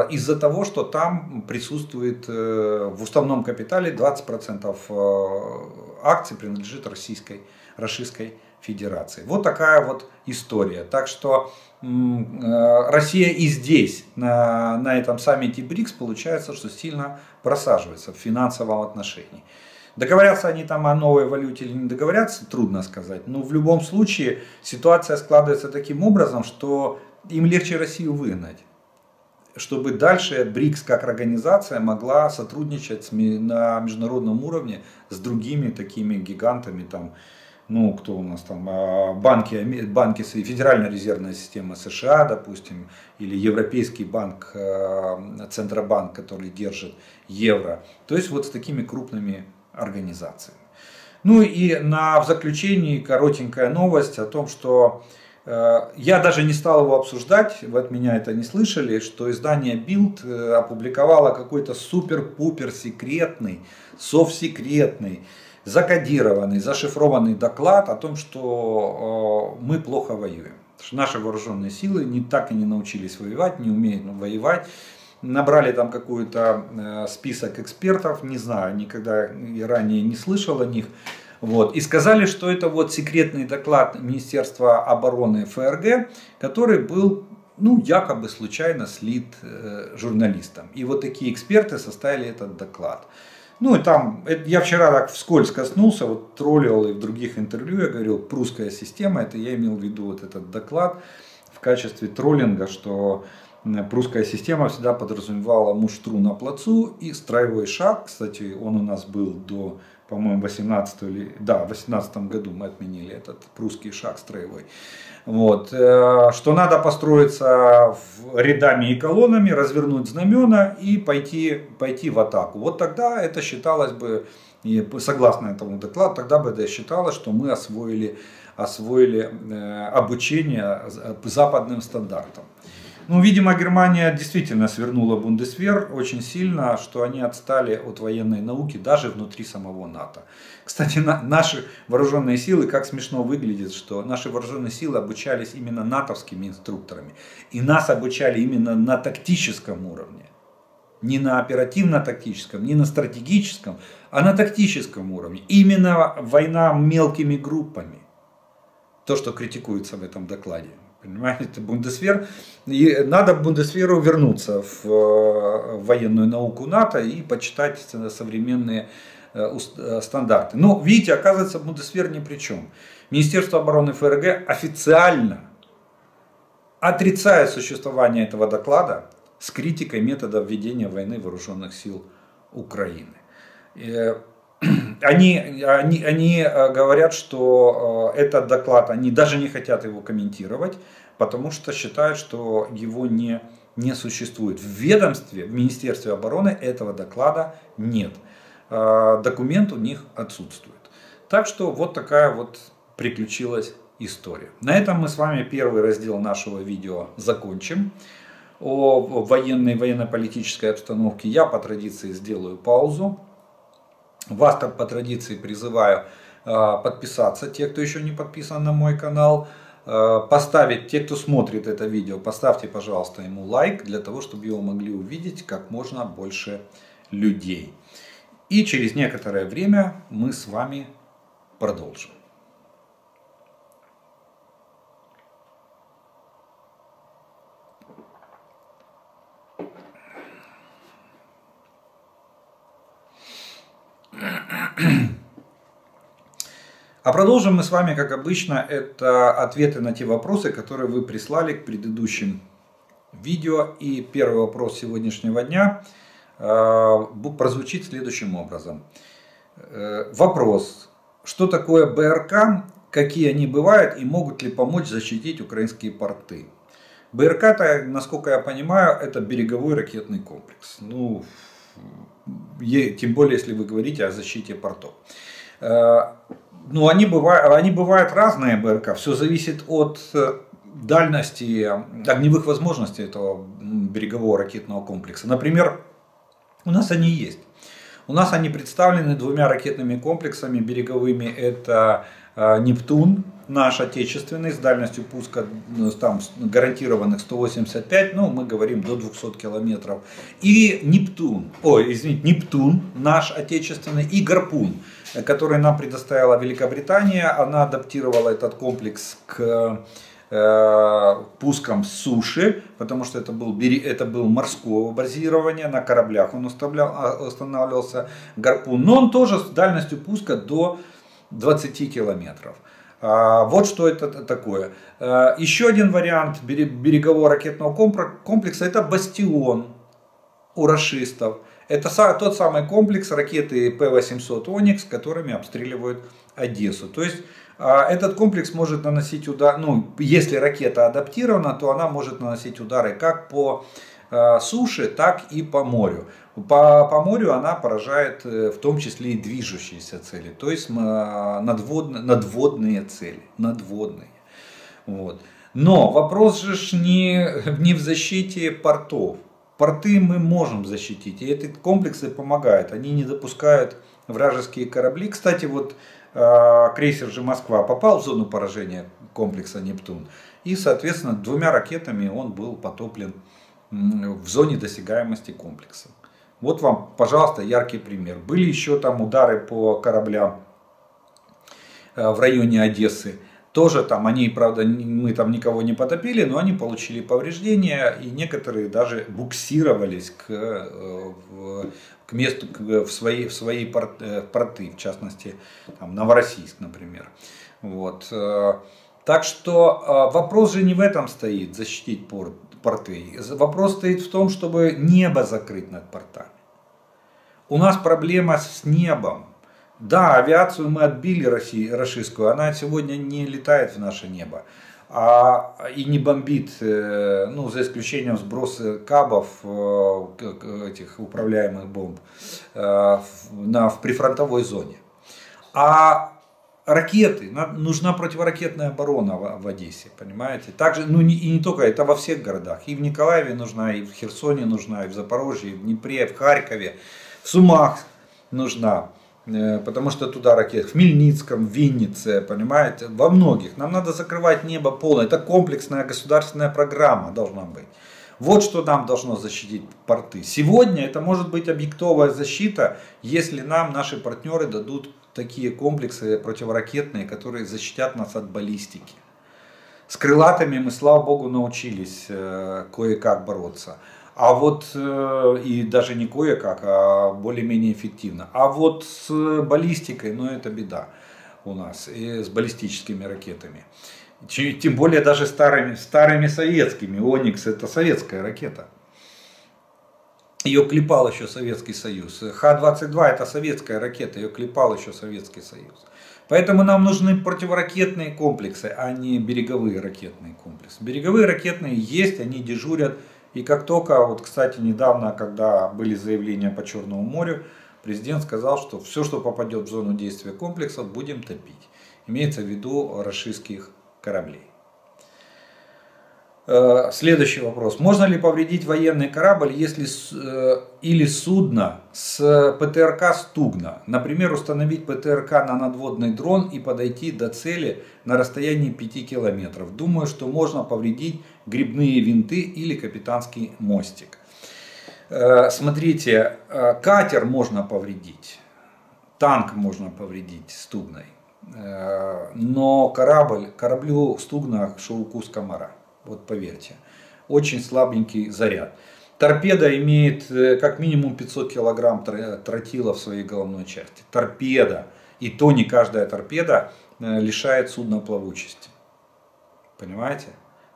из-за того, что там присутствует в уставном капитале 20% акций принадлежит Российской Федерации. Вот такая вот история. Так что Россия и здесь, на этом саммите БРИКС, получается, что сильно просаживается в финансовом отношении. Договорятся они там о новой валюте или не договорятся, трудно сказать. Но в любом случае ситуация складывается таким образом, что им легче Россию выгнать, чтобы дальше БРИКС как организация могла сотрудничать на международном уровне с другими такими гигантами, там, ну, кто у нас там, банки Федеральная резервная система США, допустим, или Европейский банк, Центробанк, который держит евро, то есть вот с такими крупными организациями. Ну и в заключении коротенькая новость о том, что я даже не стал его обсуждать, вы от меня это не слышали, что издание Bild опубликовало какой-то супер-пупер секретный, совсекретный, закодированный, зашифрованный доклад о том, что мы плохо воюем. Что наши вооруженные силы так и не научились воевать, не умеют воевать. Набрали там какой-то список экспертов, не знаю, никогда ранее не слышал о них. Вот. И сказали, что это вот секретный доклад Министерства обороны ФРГ, который был, ну, якобы случайно слит журналистам. И вот такие эксперты составили этот доклад. Ну и там, я вчера так вскользь коснулся, вот троллил и в других интервью, я говорил, прусская система, это я имел в виду вот этот доклад в качестве троллинга, что прусская система всегда подразумевала муштру на плацу и строевой шаг, кстати, он у нас был до... По-моему, в 18 году мы отменили этот прусский шаг строевой. Вот. Что надо построиться рядами и колоннами, развернуть знамена и пойти в атаку. Вот тогда это считалось бы, и согласно этому докладу, тогда бы это считалось, что мы освоили обучение западным стандартам. Ну, видимо, Германия действительно свернула Бундесвер очень сильно, что они отстали от военной науки даже внутри самого НАТО. Кстати, наши вооруженные силы, как смешно выглядит, что наши вооруженные силы обучались именно натовскими инструкторами. И нас обучали именно на тактическом уровне. Не на оперативно-тактическом, не на стратегическом, а на тактическом уровне. Именно война мелкими группами. То, что критикуется в этом докладе. Понимаете, Бундесвер, и надо Бундесверу вернуться в военную науку НАТО и почитать современные стандарты. Но, видите, оказывается, Бундесвер ни при чем. Министерство обороны ФРГ официально отрицает существование этого доклада с критикой метода ведения войны вооруженных сил Украины. Они говорят, что этот доклад, они даже не хотят его комментировать, потому что считают, что его не не существует. В ведомстве, в Министерстве обороны этого доклада нет. Документ у них отсутствует. Так что вот такая вот приключилась история. На этом мы с вами первый раздел нашего видео закончим. О военной, военно-политической обстановке я по традиции сделаю паузу. Вас так по традиции призываю подписаться, те, кто еще не подписан на мой канал. Поставить, те, кто смотрит это видео, поставьте, пожалуйста, ему лайк, для того, чтобы его могли увидеть как можно больше людей. И через некоторое время мы с вами продолжим. А продолжим мы с вами, как обычно, это ответы на те вопросы, которые вы прислали к предыдущим видео. И первый вопрос сегодняшнего дня прозвучит следующим образом. Вопрос. Что такое БРК, какие они бывают и могут ли помочь защитить украинские порты? БРК, насколько я понимаю, это береговой ракетный комплекс. Ну, тем более, если вы говорите о защите портов. Ну, они бывают разные, БРК, все зависит от дальности, огневых возможностей этого берегового ракетного комплекса. Например, у нас они есть. У нас они представлены двумя ракетными комплексами береговыми. Это Нептун, наш отечественный, с дальностью пуска там гарантированных 185, ну, мы говорим до 200 километров. И Нептун, наш отечественный, и Гарпун, который нам предоставила Великобритания. Она адаптировала этот комплекс к пускам с суши, потому что это был морского базирования, на кораблях он устанавливался, Гарпун. Но он тоже с дальностью пуска до 20 километров. Вот что это такое. Еще один вариант берегового ракетного комплекса — это «Бастион» у рашистов. Это тот самый комплекс ракеты П-800 «Оникс», которыми обстреливают Одессу. То есть этот комплекс может наносить удары, ну, если ракета адаптирована, то она может наносить удары как по суше, так и по морю. По морю она поражает в том числе и движущиеся цели, то есть надводные цели. Надводные. Вот. Но вопрос же не в защите портов. Порты мы можем защитить, и эти комплексы помогают, они не допускают вражеские корабли. Кстати, вот крейсер же «Москва» попал в зону поражения комплекса «Нептун», и, соответственно, двумя ракетами он был потоплен в зоне досягаемости комплекса. Вот вам, пожалуйста, яркий пример. Были еще там удары по кораблям в районе Одессы. Тоже там они, правда, мы там никого не потопили, но они получили повреждения, и некоторые даже буксировались к месту, в свои порты, в частности, там, Новороссийск, например. Вот. Так что вопрос же не в этом стоит, защитить порты. Вопрос стоит в том, чтобы небо закрыть над портами. У нас проблема с небом. Да, авиацию мы отбили российскую, она сегодня не летает в наше небо и не бомбит, ну, за исключением сброса кабов, этих управляемых бомб, в прифронтовой зоне. А ракеты, нужна противоракетная оборона в Одессе, понимаете? Также, ну, и не только, это во всех городах. И в Николаеве нужна, и в Херсоне нужна, и в Запорожье, и в Днепре, и в Харькове, в Сумах нужна. Потому что туда ракеты, в Хмельницком, в Виннице, понимаете, во многих. Нам надо закрывать небо полное. Это комплексная государственная программа должна быть. Вот что нам должно защитить порты. Сегодня это может быть объектовая защита, если нам наши партнеры дадут такие комплексы противоракетные, которые защитят нас от баллистики. С крылатыми мы, слава богу, научились кое-как бороться. А вот, и даже не кое-как, а более-менее эффективно. А вот с баллистикой, ну, это беда у нас, и с баллистическими ракетами. Тем более даже старыми советскими. «Оникс» — это советская ракета. Ее клепал еще Советский Союз. Х-22 — это советская ракета, ее клепал еще Советский Союз. Поэтому нам нужны противоракетные комплексы, а не береговые ракетные комплексы. Береговые ракетные есть, они дежурят. И как только, вот, кстати, недавно, когда были заявления по Черному морю, президент сказал, что все, что попадет в зону действия комплексов, будем топить. Имеется в виду российских кораблей. Следующий вопрос. Можно ли повредить военный корабль если, или судно с ПТРК «Стугна»? Например, установить ПТРК на надводный дрон и подойти до цели на расстоянии 5 километров. Думаю, что можно повредить гребные винты или капитанский мостик. Смотрите, катер можно повредить, танк можно повредить «Стугной», но кораблю «Стугна» шелку с комара. Вот поверьте, очень слабенький заряд. Торпеда имеет как минимум 500 килограмм тротила в своей головной части. Торпеда, и то не каждая торпеда лишает судна плавучести. Понимаете?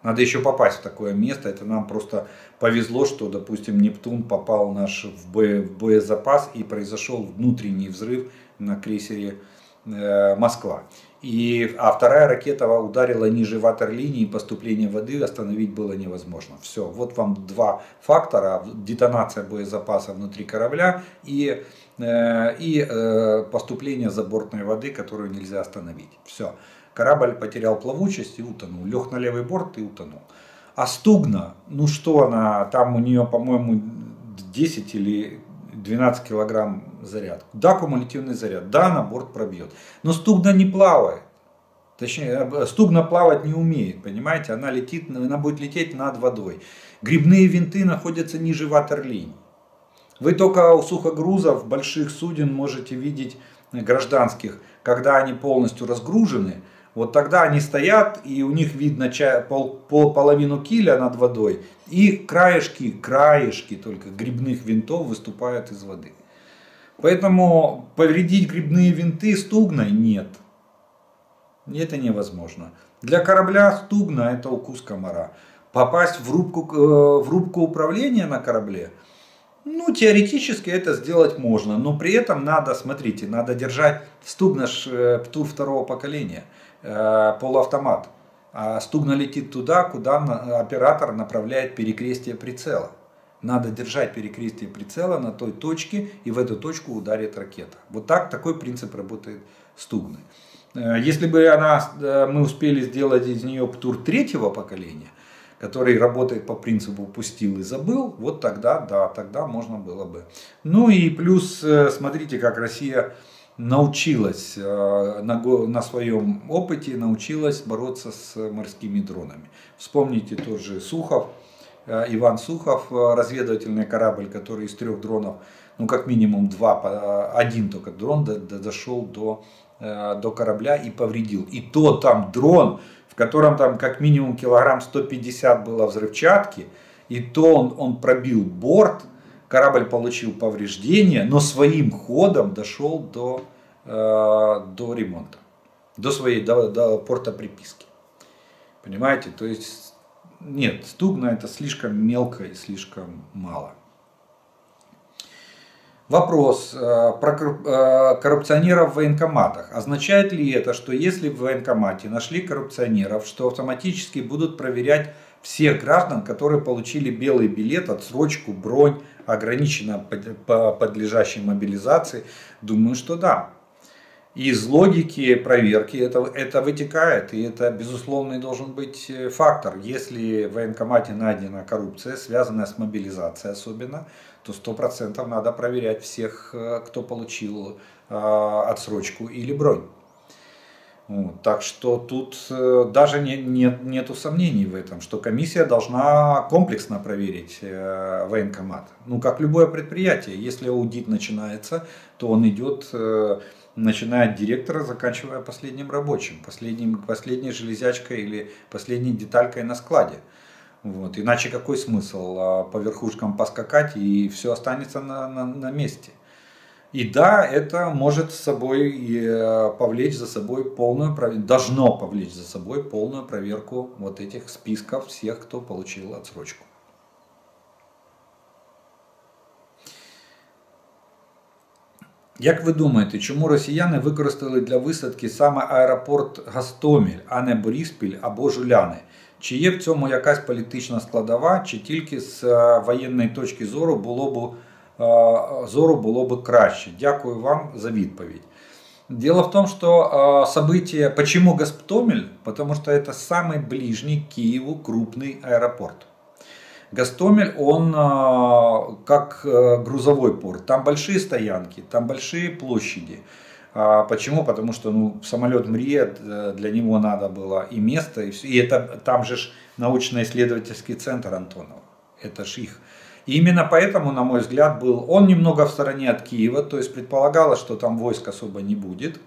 Надо еще попасть в такое место. Это нам просто повезло, что, допустим, Нептун попал наш в боезапас и произошел внутренний взрыв на крейсере «Москва». А вторая ракета ударила ниже ватерлинии, и поступление воды остановить было невозможно. Все, вот вам два фактора: детонация боезапаса внутри корабля и поступление забортной воды, которую нельзя остановить. Все, корабль потерял плавучесть и утонул, лег на левый борт и утонул. А «Стугна», ну что она, там у нее, по-моему, 10 или 12 килограмм заряд. Да, кумулятивный заряд. Да, на борт пробьет. Но «Стугна» не плавает. Точнее, «Стугна» плавать не умеет. Понимаете? Она будет лететь над водой. Гребные винты находятся ниже ватерлинии. Вы только у сухогрузов, больших суден можете видеть гражданских, когда они полностью разгружены. Вот тогда они стоят, и у них видно половину киля над водой, и краешки только грибных винтов выступают из воды. Поэтому повредить грибные винты «Стугной» нет. Это невозможно. Для корабля «Стугна» это укус комара. Попасть в рубку управления на корабле, ну, теоретически это сделать можно, но при этом надо, смотрите, надо держать «Стугна» птур второго поколения. Полуавтомат. А «Стугна» летит туда, куда оператор направляет перекрестие прицела. Надо держать перекрестие прицела на той точке, и в эту точку ударит ракета. Вот так, такой принцип работает «Стугна». Если бы мы успели сделать из нее птур третьего поколения, который работает по принципу «пустил и забыл», вот тогда, да, тогда можно было бы. Ну и плюс, смотрите, как Россия научилась на своем опыте бороться с морскими дронами. Вспомните тот же Сухов, Иван Сухов, разведывательный корабль, который из 3 дронов, ну как минимум 2, один только дрон дошел до корабля и повредил. И то там дрон, в котором там как минимум килограмм 150 было взрывчатки, и то он пробил борт. Корабль получил повреждения, но своим ходом дошел до ремонта, до порта приписки. Понимаете? То есть, нет, «Стугна» это слишком мелко и слишком мало. Вопрос про коррупционеров в военкоматах. Означает ли это, что если в военкомате нашли коррупционеров, что автоматически будут проверять всех граждан, которые получили белый билет, отсрочку, бронь, ограниченно подлежащей мобилизации? Думаю, что да. Из логики проверки это вытекает, и это безусловный должен быть фактор. Если в военкомате найдена коррупция, связанная с мобилизацией особенно, то 100% надо проверять всех, кто получил отсрочку или бронь. Так что тут даже нету сомнений в этом, что комиссия должна комплексно проверить военкомат. Ну, как любое предприятие, если аудит начинается, то он идет, начиная от директора, заканчивая последним рабочим, последней железячкой или последней деталькой на складе. Вот. Иначе какой смысл по верхушкам поскакать, и все останется на месте? И да, это может должно повлечь за собой полную проверку вот этих списков всех, кто получил отсрочку. Як ви думаєте, чому росіяни використали для висадки саме аеропорт Гостомель, а не Бориспіль або Жуляни? Чи є в цьому якась політична складова, чи тільки з воєнної точки зору було б краще? Дякую вам за відповідь. Дело в том, что событие... Почему Гастомель? Потому что это самый ближний к Киеву крупный аэропорт. Гастомель, он как грузовой порт. Там большие стоянки, там большие площади. Почему? Потому что самолет «Мрия», для него надо было и место, и все. И это там же научно-исследовательский центр Антонова. Это ж их. И именно поэтому, на мой взгляд, был он немного в стороне от Киева, то есть предполагалось, что там войск особо не будет.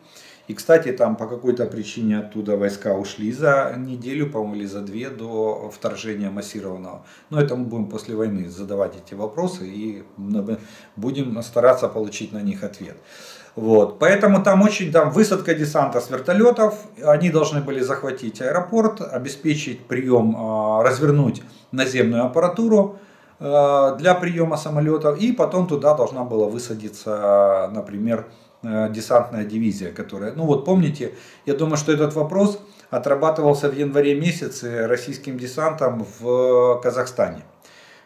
И, кстати, там по какой-то причине оттуда войска ушли за неделю, по-моему, или за две до вторжения массированного. Но это мы будем после войны задавать эти вопросы и будем стараться получить на них ответ. Вот. Поэтому там высадка десанта с вертолетов, они должны были захватить аэропорт, обеспечить прием, развернуть наземную аппаратуру для приема самолетов, и потом туда должна была высадиться, например, десантная дивизия, которая, помните, я думаю, что этот вопрос отрабатывался в январе месяце российским десантом в Казахстане,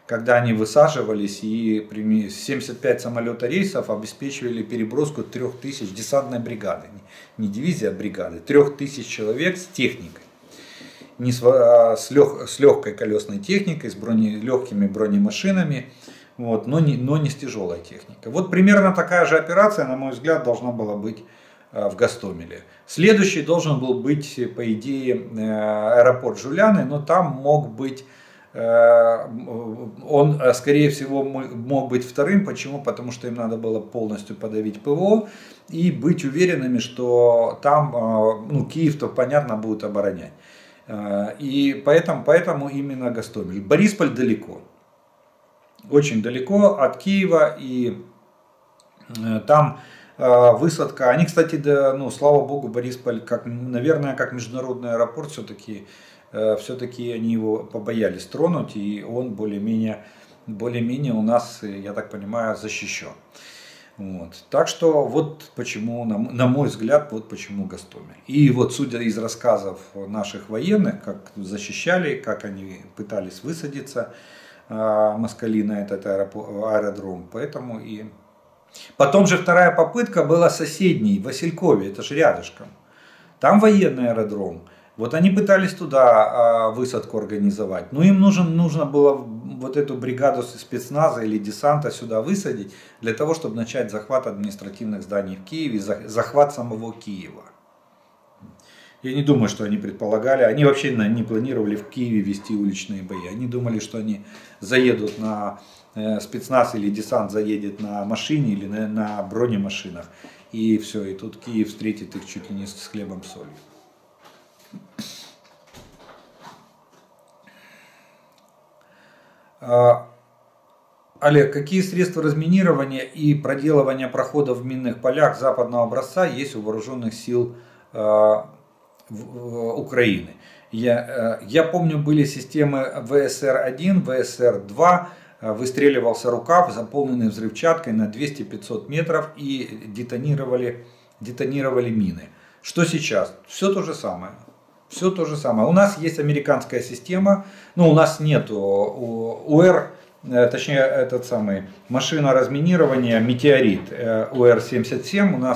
когда они высаживались и 75 самолета-рейсов обеспечивали переброску 3000 десантной бригады, не дивизия, а бригады, 3000 человек с техникой. Не с, а с легкой колесной техникой, с легкими бронемашинами, вот, но не с тяжелой техникой. Вот примерно такая же операция, на мой взгляд, должна была быть в Гастомеле. Следующий должен был быть, по идее, аэропорт Жуляны, но там мог быть, он, скорее всего, мог быть вторым. Почему? Потому что им надо было полностью подавить ПВО и быть уверенными, что там, Киев-то, понятно, будут оборонять. И поэтому именно Гастомель. Борисполь далеко, очень далеко от Киева, и там высадка. Они, кстати, слава богу, Борисполь, наверное, как международный аэропорт, все-таки они его побоялись тронуть, и он более-менее у нас, я так понимаю, защищен. Вот. Так что вот почему, на мой взгляд, вот почему Гастомель. И вот судя из рассказов наших военных, как защищали, как они пытались высадиться москали на этот аэродром, поэтому и... Потом же вторая попытка была соседней, в Василькове, это же рядышком. Там военный аэродром. Вот они пытались туда высадку организовать, но им нужно было вот эту бригаду спецназа или десанта сюда высадить, для того, чтобы начать захват административных зданий в Киеве, захват самого Киева. Я не думаю, что они предполагали, они вообще не планировали в Киеве вести уличные бои. Они думали, что они заедут на спецназ или десант заедет на машине или на бронемашинах. И все, и тут Киев встретит их чуть ли не с хлебом и солью. Олег, какие средства разминирования и проделывания проходов в минных полях западного образца есть у вооруженных сил Украины? Я помню, были системы ВСР-1, ВСР-2, выстреливался рукав, заполненный взрывчаткой на 200-500 метров и детонировали мины. Что сейчас? Все то же самое. Все то же самое. У нас есть американская система, у нас нет УР, точнее, машина разминирования «Метеорит» УР-77,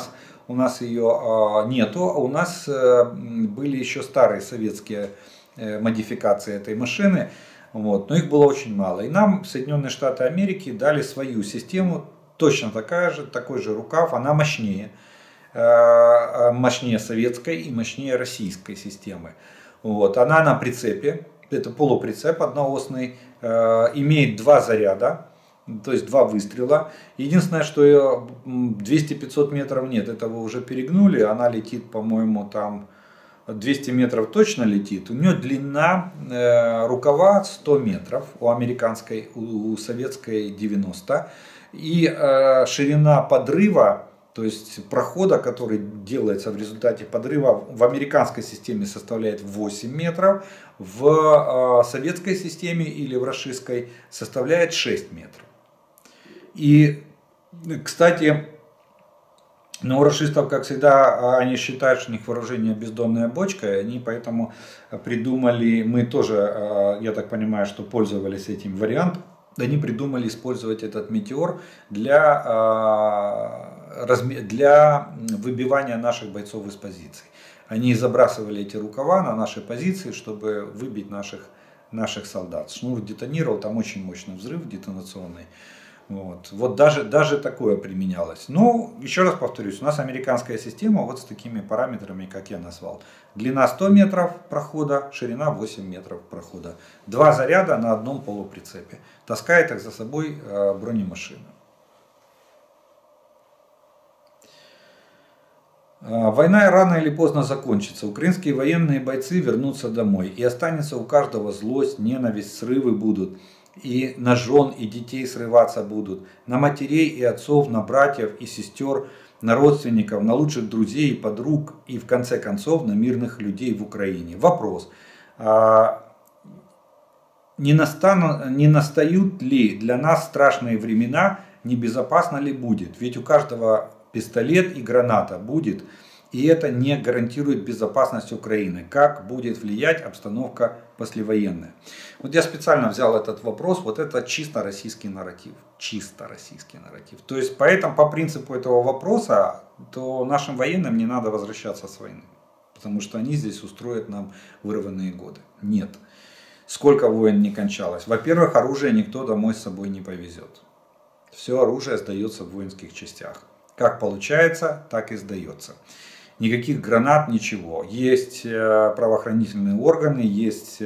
у нас ее нету, у нас были еще старые советские модификации этой машины, вот, но их было очень мало. И нам Соединенные Штаты Америки дали свою систему, точно такой же рукав, она мощнее советской и мощнее российской системы. Вот. Она на прицепе, это полуприцеп одноосный, имеет два заряда, то есть два выстрела. Единственное, что 200-500 метров нет, это вы уже перегнули, она летит, по-моему, там 200 метров точно летит. У нее длина рукава 100 метров, у советской 90, и ширина подрыва, то есть прохода, который делается в результате подрыва, в американской системе составляет 8 метров, в советской системе или в российской составляет 6 метров. И, кстати, Но у рашистов, как всегда, они считают, что у них вооружение бездонная бочка, и они поэтому придумали, мы тоже, я так понимаю, что пользовались этим вариантом, они придумали использовать этот метеор для выбивания наших бойцов из позиций. Они забрасывали эти рукава на наши позиции, чтобы выбить наших солдат. Шнур детонировал, там очень мощный взрыв детонационный. Вот даже такое применялось. Ну, еще раз повторюсь, у нас американская система вот с такими параметрами, как я назвал. Длина 100 метров прохода, ширина 8 метров прохода. 2 заряда на одном полуприцепе. Таскает их за собой бронемашина. Война рано или поздно закончится. Украинские военные бойцы вернутся домой. И останется у каждого злость, ненависть, срывы будут. И на жен, и детей срываться будут, на матерей и отцов, на братьев и сестер, на родственников, на лучших друзей и подруг, и в конце концов на мирных людей в Украине. Вопрос, не настают ли для нас страшные времена, небезопасно ли будет? Ведь у каждого пистолет и граната будет, и это не гарантирует безопасность Украины. Как будет влиять обстановка послевоенная? Вот я специально взял этот вопрос, вот это чисто российский нарратив. Чисто российский нарратив. То есть поэтому по принципу этого вопроса, то нашим военным не надо возвращаться с войны. Потому что они здесь устроят нам вырванные годы. Нет. Сколько войн не кончалось. Во-первых, оружие никто домой с собой не повезет. Все оружие сдается в воинских частях. Как получается, так и сдается. Никаких гранат, ничего. Есть правоохранительные органы, есть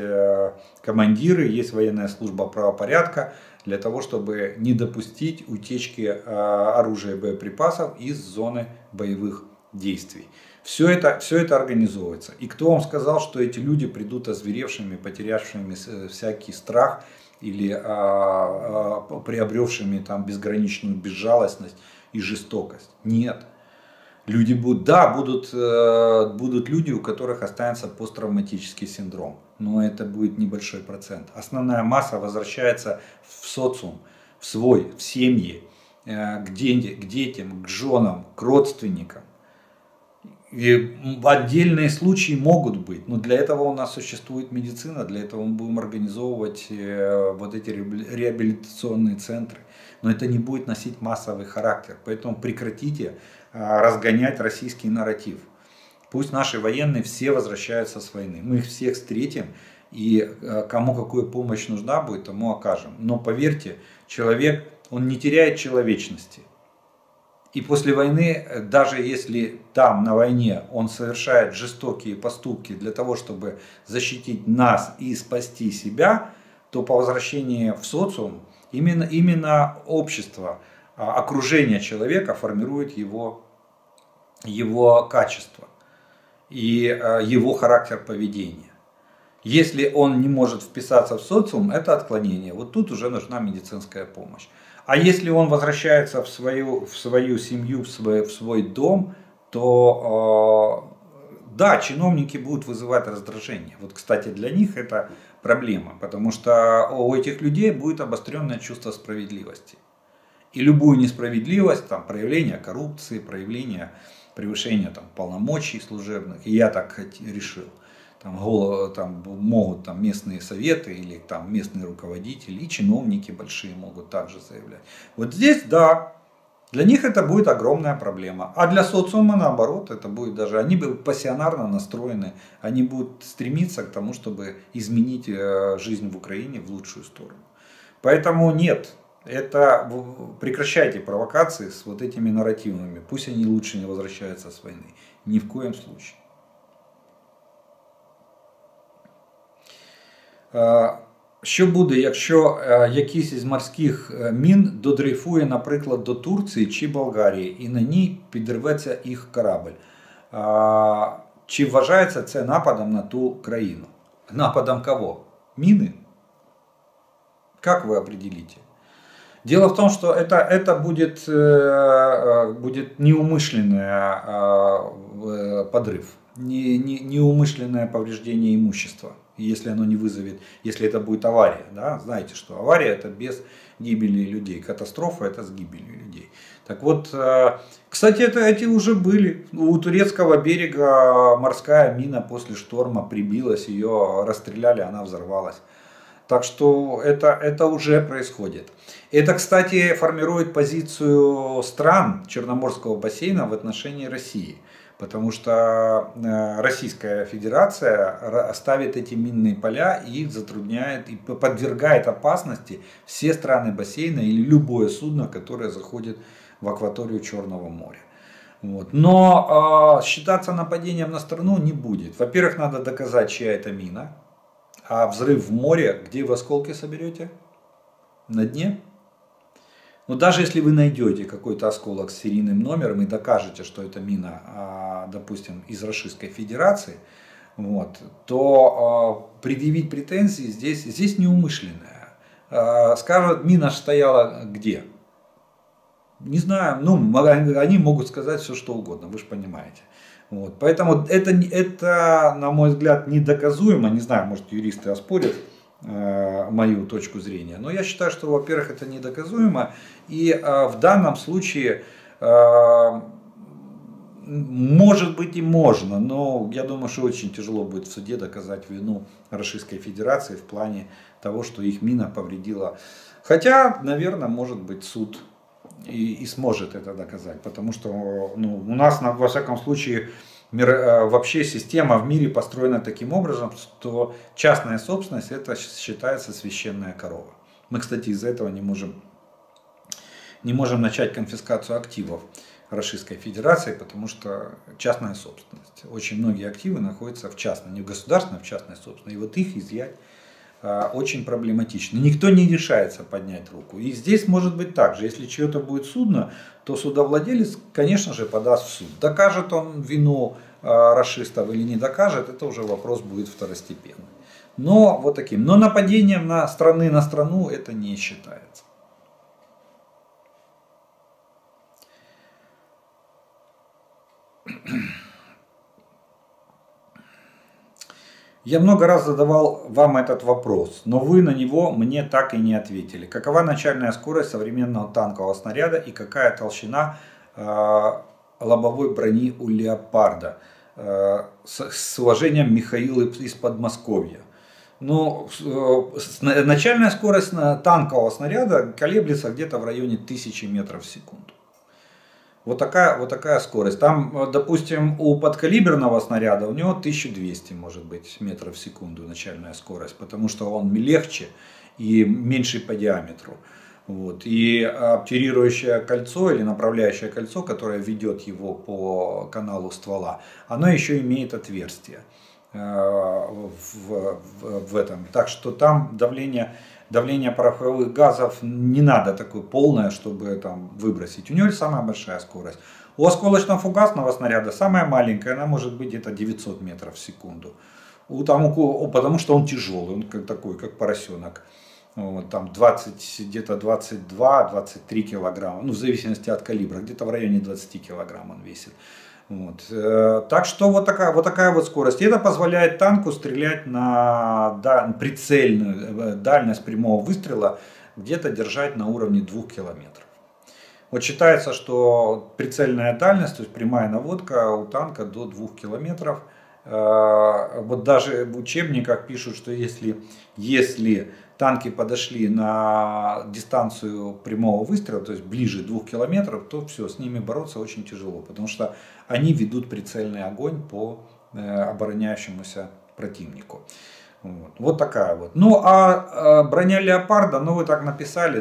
командиры, есть военная служба правопорядка для того, чтобы не допустить утечки оружия и боеприпасов из зоны боевых действий. Все это организовывается. И кто вам сказал, что эти люди придут озверевшими, потерявшими всякий страх или приобревшими там безграничную безжалостность и жестокость? Нет. Люди будут, да, будут люди, у которых останется посттравматический синдром, но это будет небольшой процент. Основная масса возвращается в социум, в свой, в семьи, к детям, к женам, к родственникам. И отдельные случаи могут быть, но для этого у нас существует медицина, для этого мы будем организовывать вот эти реабилитационные центры. Но это не будет носить массовый характер, поэтому прекратите разгонять российский нарратив. Пусть наши военные все возвращаются с войны, мы их всех встретим, и кому какую помощь нужна будет, тому окажем. Но поверьте, человек, он не теряет человечности. И после войны, даже если там на войне он совершает жестокие поступки для того, чтобы защитить нас и спасти себя, то по возвращении в социум именно общество, окружение человека формирует его качество и его характер поведения. Если он не может вписаться в социум, это отклонение. Вот тут уже нужна медицинская помощь. А если он возвращается в свою семью, в свой дом, то да, чиновники будут вызывать раздражение. Вот, кстати, для них это проблема, потому что у этих людей будет обостренное чувство справедливости. И любую несправедливость, там, проявление коррупции, проявление превышения там, полномочий служебных, и я так решил. Там могут местные советы или там местные руководители и чиновники большие могут также заявлять. Вот здесь да, для них это будет огромная проблема, а для социума наоборот это будет даже, они будут пассионарно настроены, они будут стремиться к тому, чтобы изменить жизнь в Украине в лучшую сторону. Поэтому нет, это прекращайте провокации с вот этими нарративами, пусть они лучше не возвращаются с войны, ни в коем случае. Що буде, якщо якийсь із морських мін додрейфує, наприклад, до Турції чи Болгарії і на ній підірветься їх корабель? Чи вважається це нападом на ту країну? Нападом кого? Міни? Як ви определите? Дело в том, что это будет неумышленный подрыв. неумышленное повреждение имущества, если оно не вызовет, если это будет авария. Да? Знаете, что авария — это без гибели людей, катастрофа — это с гибелью людей. Так вот, кстати, эти уже были. У турецкого берега морская мина после шторма прибилась, ее расстреляли, она взорвалась. Так что это уже происходит. Это, кстати, формирует позицию стран Черноморского бассейна в отношении России. Потому что Российская Федерация ставит эти минные поля и затрудняет, и подвергает опасности все страны бассейна или любое судно, которое заходит в акваторию Черного моря. Вот. Но считаться нападением на страну не будет. Во-первых, надо доказать, чья это мина. А взрыв в море, где вы осколки соберете? На дне? Но даже если вы найдете какой-то осколок с серийным номером и докажете, что это мина, допустим, из Российской Федерации, вот, то предъявить претензии здесь неумышленная. Скажут, мина стояла где? Не знаю, ну, они могут сказать все, что угодно, вы же понимаете. Вот, поэтому это, на мой взгляд, недоказуемо, не знаю, может, юристы оспорят мою точку зрения. Но я считаю, что, во-первых, это недоказуемо. И в данном случае, может быть, и можно, но я думаю, что очень тяжело будет в суде доказать вину Российской Федерации в плане того, что их мина повредила. Хотя, наверное, может быть, суд и сможет это доказать. Потому что у нас, во всяком случае, вообще система в мире построена таким образом, что частная собственность — это считается священная корова. Мы, кстати, из-за этого не можем начать конфискацию активов Российской Федерации, потому что частная собственность. Очень многие активы находятся в частной, не в государственной, а в частной собственности. И вот их изъять очень проблематично. Никто не решается поднять руку. И здесь может быть так же. Если чье-то будет судно, то судовладелец, конечно же, подаст в суд. Докажет он вину рашистов или не докажет, это уже вопрос будет второстепенный. Но вот таким. Но нападением на страну это не считается. Я много раз задавал вам этот вопрос, но вы на него мне так и не ответили. Какова начальная скорость современного танкового снаряда и какая толщина лобовой брони у «Леопарда»? С уважением, Михаил из Подмосковья. Но начальная скорость танкового снаряда колеблется где-то в районе 1000 метров в секунду. Вот такая скорость. Там, допустим, у подкалиберного снаряда у него 1200, может быть, метров в секунду начальная скорость, потому что он легче и меньше по диаметру. Вот. И обтирирующее кольцо или направляющее кольцо, которое ведет его по каналу ствола, оно еще имеет отверстие в этом. Так что там давление пороховых газов не надо такое полное, чтобы там выбросить. У него самая большая скорость. У осколочно-фугасного снаряда самая маленькая, она может быть где-то 900 метров в секунду. Потому что он тяжелый, он такой, как поросенок. Вот, там где-то 22-23 килограмма, ну, в зависимости от калибра, где-то в районе 20 килограмм он весит. Вот. Так что вот такая скорость. И это позволяет танку стрелять на прицельную дальность прямого выстрела, где-то держать на уровне 2 километров. Вот считается, что прицельная дальность, то есть прямая наводка у танка до 2 километров. Вот даже в учебниках пишут, что если танки подошли на дистанцию прямого выстрела, то есть ближе 2 километров, то все, с ними бороться очень тяжело, потому что они ведут прицельный огонь по обороняющемуся противнику. Вот такая вот. Ну а броня «Леопарда», ну вы так написали,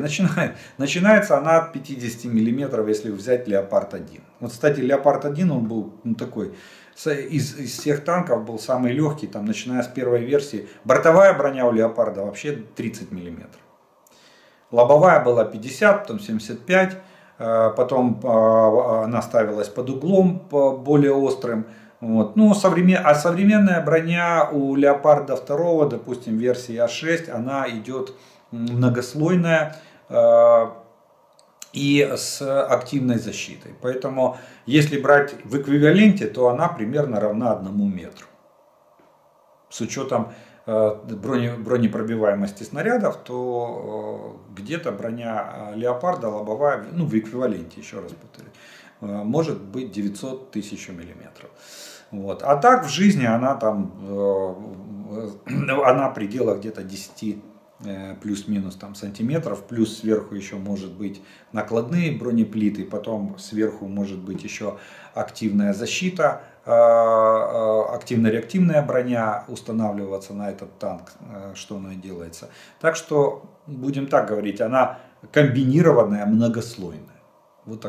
начинается она от 50 мм, если взять «Леопард-1». Вот, кстати, «Леопард-1», он был такой... Из всех танков был самый легкий, там, начиная с первой версии. Бортовая броня у «Леопарда» вообще 30 мм. Лобовая была 50, потом 75, потом она ставилась под углом более острым. Вот. Ну, а современная броня у «Леопарда» 2, допустим, версии А6, она идет многослойная, и с активной защитой. Поэтому, если брать в эквиваленте, то она примерно равна 1 метру. С учетом бронепробиваемости снарядов, то где-то броня Леопарда лобовая, ну в эквиваленте, еще раз повторю, может быть 900 000 миллиметров. Вот. А так в жизни она там, она в пределах где-то 10 плюс-минус там сантиметров, плюс сверху еще может быть накладные бронеплиты, потом сверху может быть еще активная защита, активно-реактивная броня устанавливаться на этот танк, что она делается. Так что, будем так говорить, она комбинированная, многослойная. Вот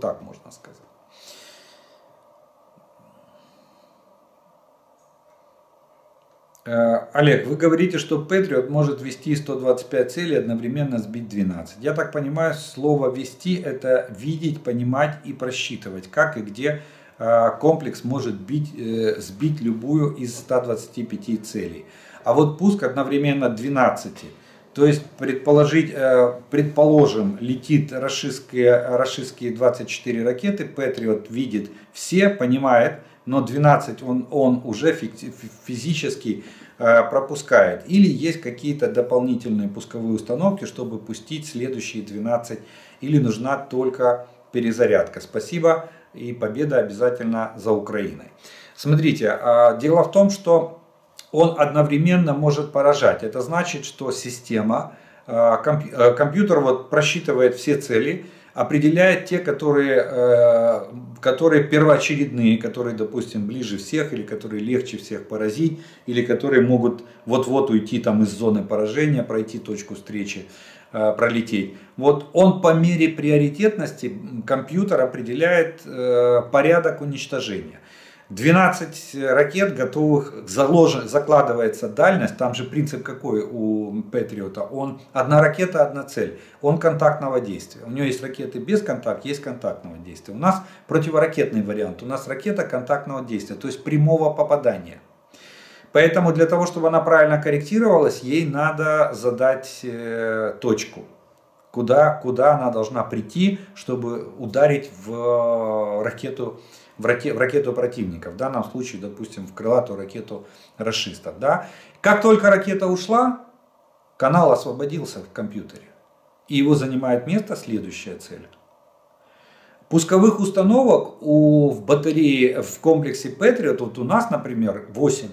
так можно сказать. Олег, вы говорите, что Патриот может вести 125 целей и одновременно сбить 12. Я так понимаю, слово «вести» — это видеть, понимать и просчитывать, как и где комплекс может сбить любую из 125 целей. А вот пуск одновременно 12. То есть, предположим, летит рашистские 24 ракеты, Патриот видит все, понимает, но 12 он уже физически пропускает. Или есть какие-то дополнительные пусковые установки, чтобы пустить следующие 12, или нужна только перезарядка. Спасибо, и победа обязательно за Украиной. Смотрите, дело в том, что он одновременно может поражать. Это значит, что система, компьютер вот просчитывает все цели, определяет те, которые первоочередные, которые, допустим, ближе всех, или которые легче всех поразить, или которые могут вот-вот уйти там из зоны поражения, пройти точку встречи, пролететь. Вот он по мере приоритетности, компьютер определяет порядок уничтожения. 12 ракет готовых, закладывается дальность, там же принцип какой у Патриота, одна ракета, одна цель, он контактного действия, у него есть ракеты без контакта, есть контактного действия, у нас противоракетный вариант, у нас ракета контактного действия, то есть прямого попадания. Поэтому для того, чтобы она правильно корректировалась, ей надо задать точку, куда она должна прийти, чтобы ударить в ракету противника, в данном случае, допустим, в крылатую ракету рашистов. Да? Как только ракета ушла, канал освободился в компьютере, и его занимает место следующая цель. Пусковых установок в батарее, в комплексе Патриот, вот у нас, например, 8,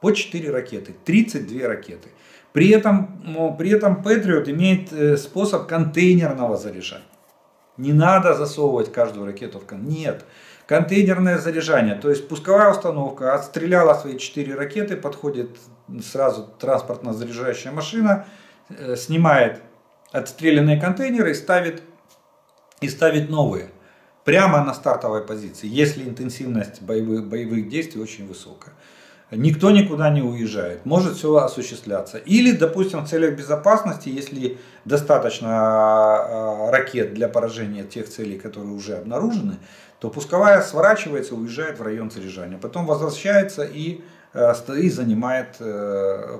по 4 ракеты, 32 ракеты. При этом Патриот имеет способ контейнерного заряжания. Не надо засовывать каждую ракету в контейнер. Нет. Контейнерное заряжание, то есть пусковая установка отстреляла свои 4 ракеты, подходит сразу транспортно-заряжающая машина, снимает отстрелянные контейнеры и ставит новые. Прямо на стартовой позиции, если интенсивность боевых действий очень высокая. Никто никуда не уезжает, может все осуществляться. Или, допустим, в целях безопасности, если достаточно ракет для поражения тех целей, которые уже обнаружены, то пусковая сворачивается, уезжает в район заряжания. Потом возвращается и занимает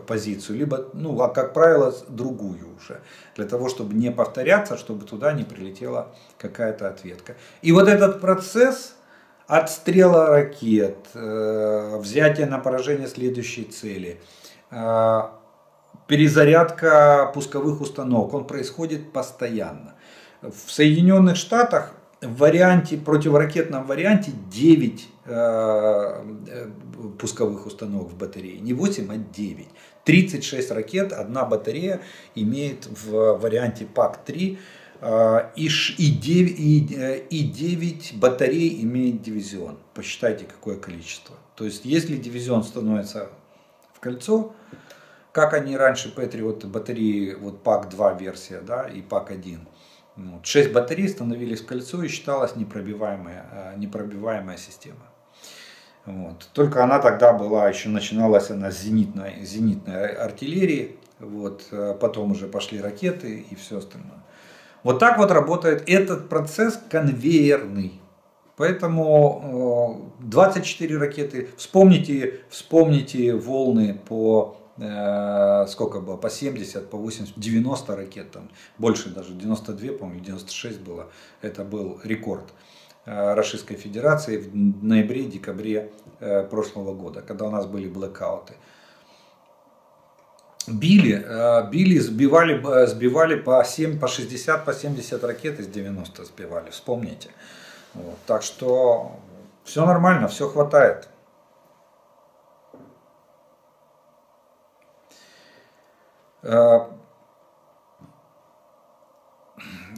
позицию. Либо, ну, а как правило, другую уже. Для того, чтобы не повторяться, чтобы туда не прилетела какая-то ответка. И вот этот процесс... Отстрела ракет, взятие на поражение следующей цели, перезарядка пусковых установок, он происходит постоянно. В Соединенных Штатах в варианте, противоракетном варианте 9 пусковых установок в батарее, не 8, а 9. 36 ракет, одна батарея имеет в варианте ПАК-3. И 9 батарей имеет дивизион. Посчитайте, какое количество. То есть, если дивизион становится в кольцо, как они раньше, Патриот, батареи, вот ПАК-2 версия, да, и ПАК-1, 6 батарей становились в кольцо и считалась непробиваемая система. Вот. Только она тогда была, еще начиналась она с зенитной артиллерии, вот, потом уже пошли ракеты и все остальное. Вот так вот работает этот процесс конвейерный. Поэтому 24 ракеты. Вспомните волны по сколько было, по 70, по 80, 90 ракет, там, больше даже, 92, по-моему, 96 было, это был рекорд Российской Федерации в ноябре-декабре прошлого года, когда у нас были блэкауты. Били, сбивали по 7, по 60, по 70 ракет из 90 сбивали, вспомните. Вот, так что все нормально, все хватает.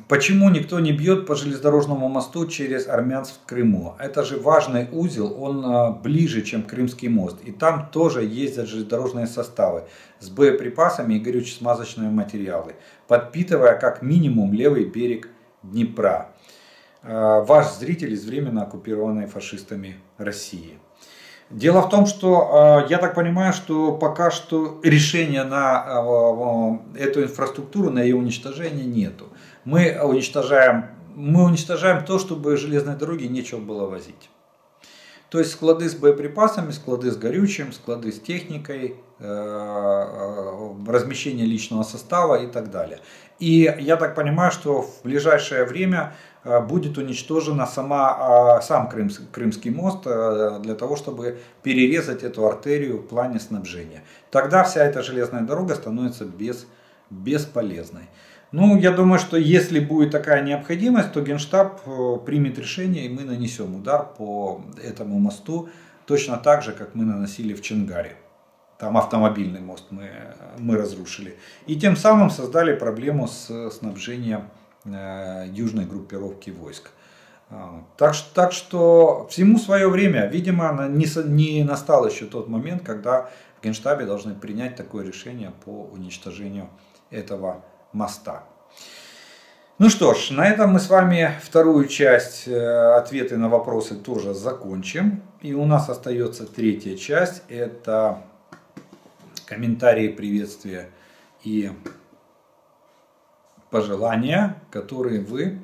Почему никто не бьет по железнодорожному мосту через Армянск в Крыму? Это же важный узел, он ближе, чем Крымский мост. И там тоже ездят железнодорожные составы с боеприпасами и горюче-смазочными материалами, подпитывая как минимум левый берег Днепра. Ваш зритель из временно оккупированной фашистами России. Дело в том, что я так понимаю, что пока что решения на эту инфраструктуру, на ее уничтожение нету. Мы уничтожаем то, чтобы железной дороге нечего было возить. То есть склады с боеприпасами, склады с горючим, склады с техникой, размещение личного состава и так далее. И я так понимаю, что в ближайшее время будет уничтожен сам Крымский мост для того, чтобы перерезать эту артерию в плане снабжения. Тогда вся эта железная дорога становится бесполезной. Ну, я думаю, что если будет такая необходимость, то Генштаб примет решение, и мы нанесем удар по этому мосту точно так же, как мы наносили в Чингаре. Там автомобильный мост мы разрушили. И тем самым создали проблему с снабжением южной группировки войск. Так что всему свое время, видимо, не настал еще тот момент, когда в Генштабе должны принять такое решение по уничтожению этого моста. Ну что ж, на этом мы с вами вторую часть ответы на вопросы тоже закончим. И у нас остается третья часть. Это комментарии, приветствия и пожелания, которые вы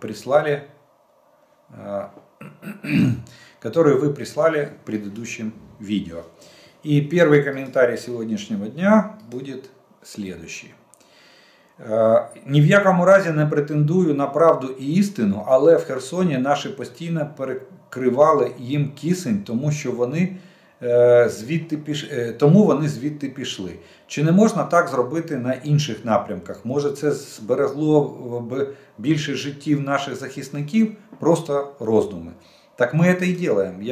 прислали, к предыдущим видео. И первый комментарий сегодняшнего дня будет следующий. Ні в якому разі не претендую на правду і істину, але в Херсоні наші постійно перекривали їм кисень, тому що вони звідти пішли. Чи не можна так зробити на інших напрямках? Може це зберегло б більше життів наших захисників? Просто роздуми. Так мы это и делаем.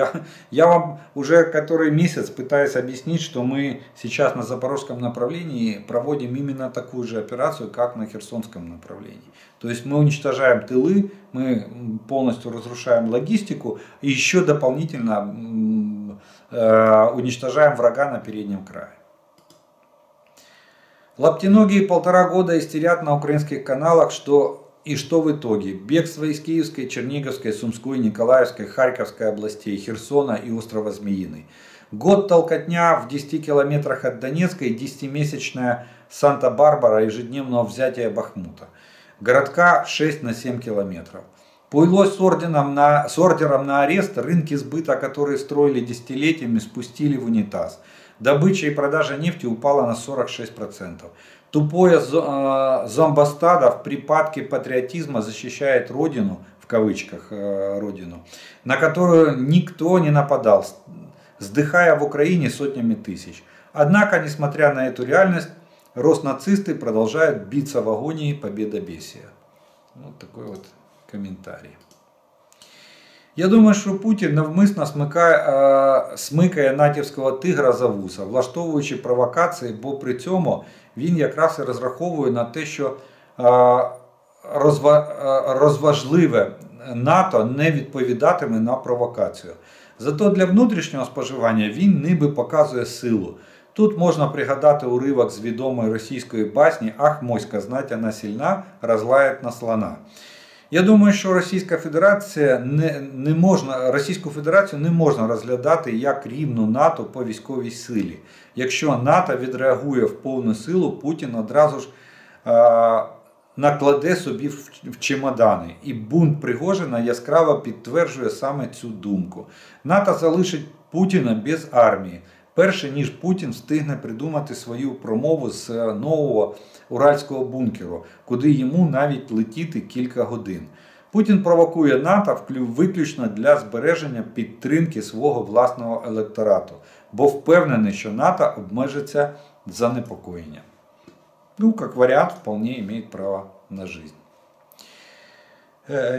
Я вам уже который месяц пытаюсь объяснить, что мы сейчас на запорожском направлении проводим именно такую же операцию, как на херсонском направлении. То есть мы уничтожаем тылы, мы полностью разрушаем логистику и еще дополнительно уничтожаем врага на переднем крае. Лаптиногие полтора года истерят на украинских каналах, что... И что в итоге? Бегство из Киевской, Черниговской, Сумской, Николаевской, Харьковской областей, Херсона и острова Змеиный. Год толкотня в 10 километрах от Донецка и 10-месячная Санта-Барбара ежедневного взятия Бахмута. Городка 6 на 7 километров. Пойло с ордером на арест рынки сбыта, которые строили десятилетиями, спустили в унитаз. Добыча и продажа нефти упала на 46%. Тупое зомбостадо в припадке патриотизма защищает родину, в кавычках родину, на которую никто не нападал, сдыхая в Украине сотнями тысяч. Однако, несмотря на эту реальность, роснацисты продолжают биться в агонии победобесия. Вот такой вот комментарий. Я думаю, що Путін навмисно смикає натівського тигра за вуса, влаштовуючи провокації, бо при цьому він якраз і розраховує на те, що розважливе НАТО не відповідатиме на провокацію. Зато для внутрішнього споживання він ніби показує силу. Тут можна пригадати уривок з відомої російської басні «Ах, моська, знать она сильна, разлает на слона». Я думаю, що Російську Федерацію не можна розглядати як рівну НАТО по військовій силі. Якщо НАТО відреагує в повну силу, Путін одразу ж накладе собі в чемодани. І бунт Пригожина яскраво підтверджує саме цю думку. НАТО залишить Путіна без армії. перше ніж Путін встигне придумати свою промову з нового уральського бункеру, куди йому навіть летіти кілька годин. Путін провокує НАТО виключно для збереження підтримки свого власного електорату, бо впевнений, що НАТО обмежиться занепокоєнням. Ну, как вариант, вполне имеет право на жизнь.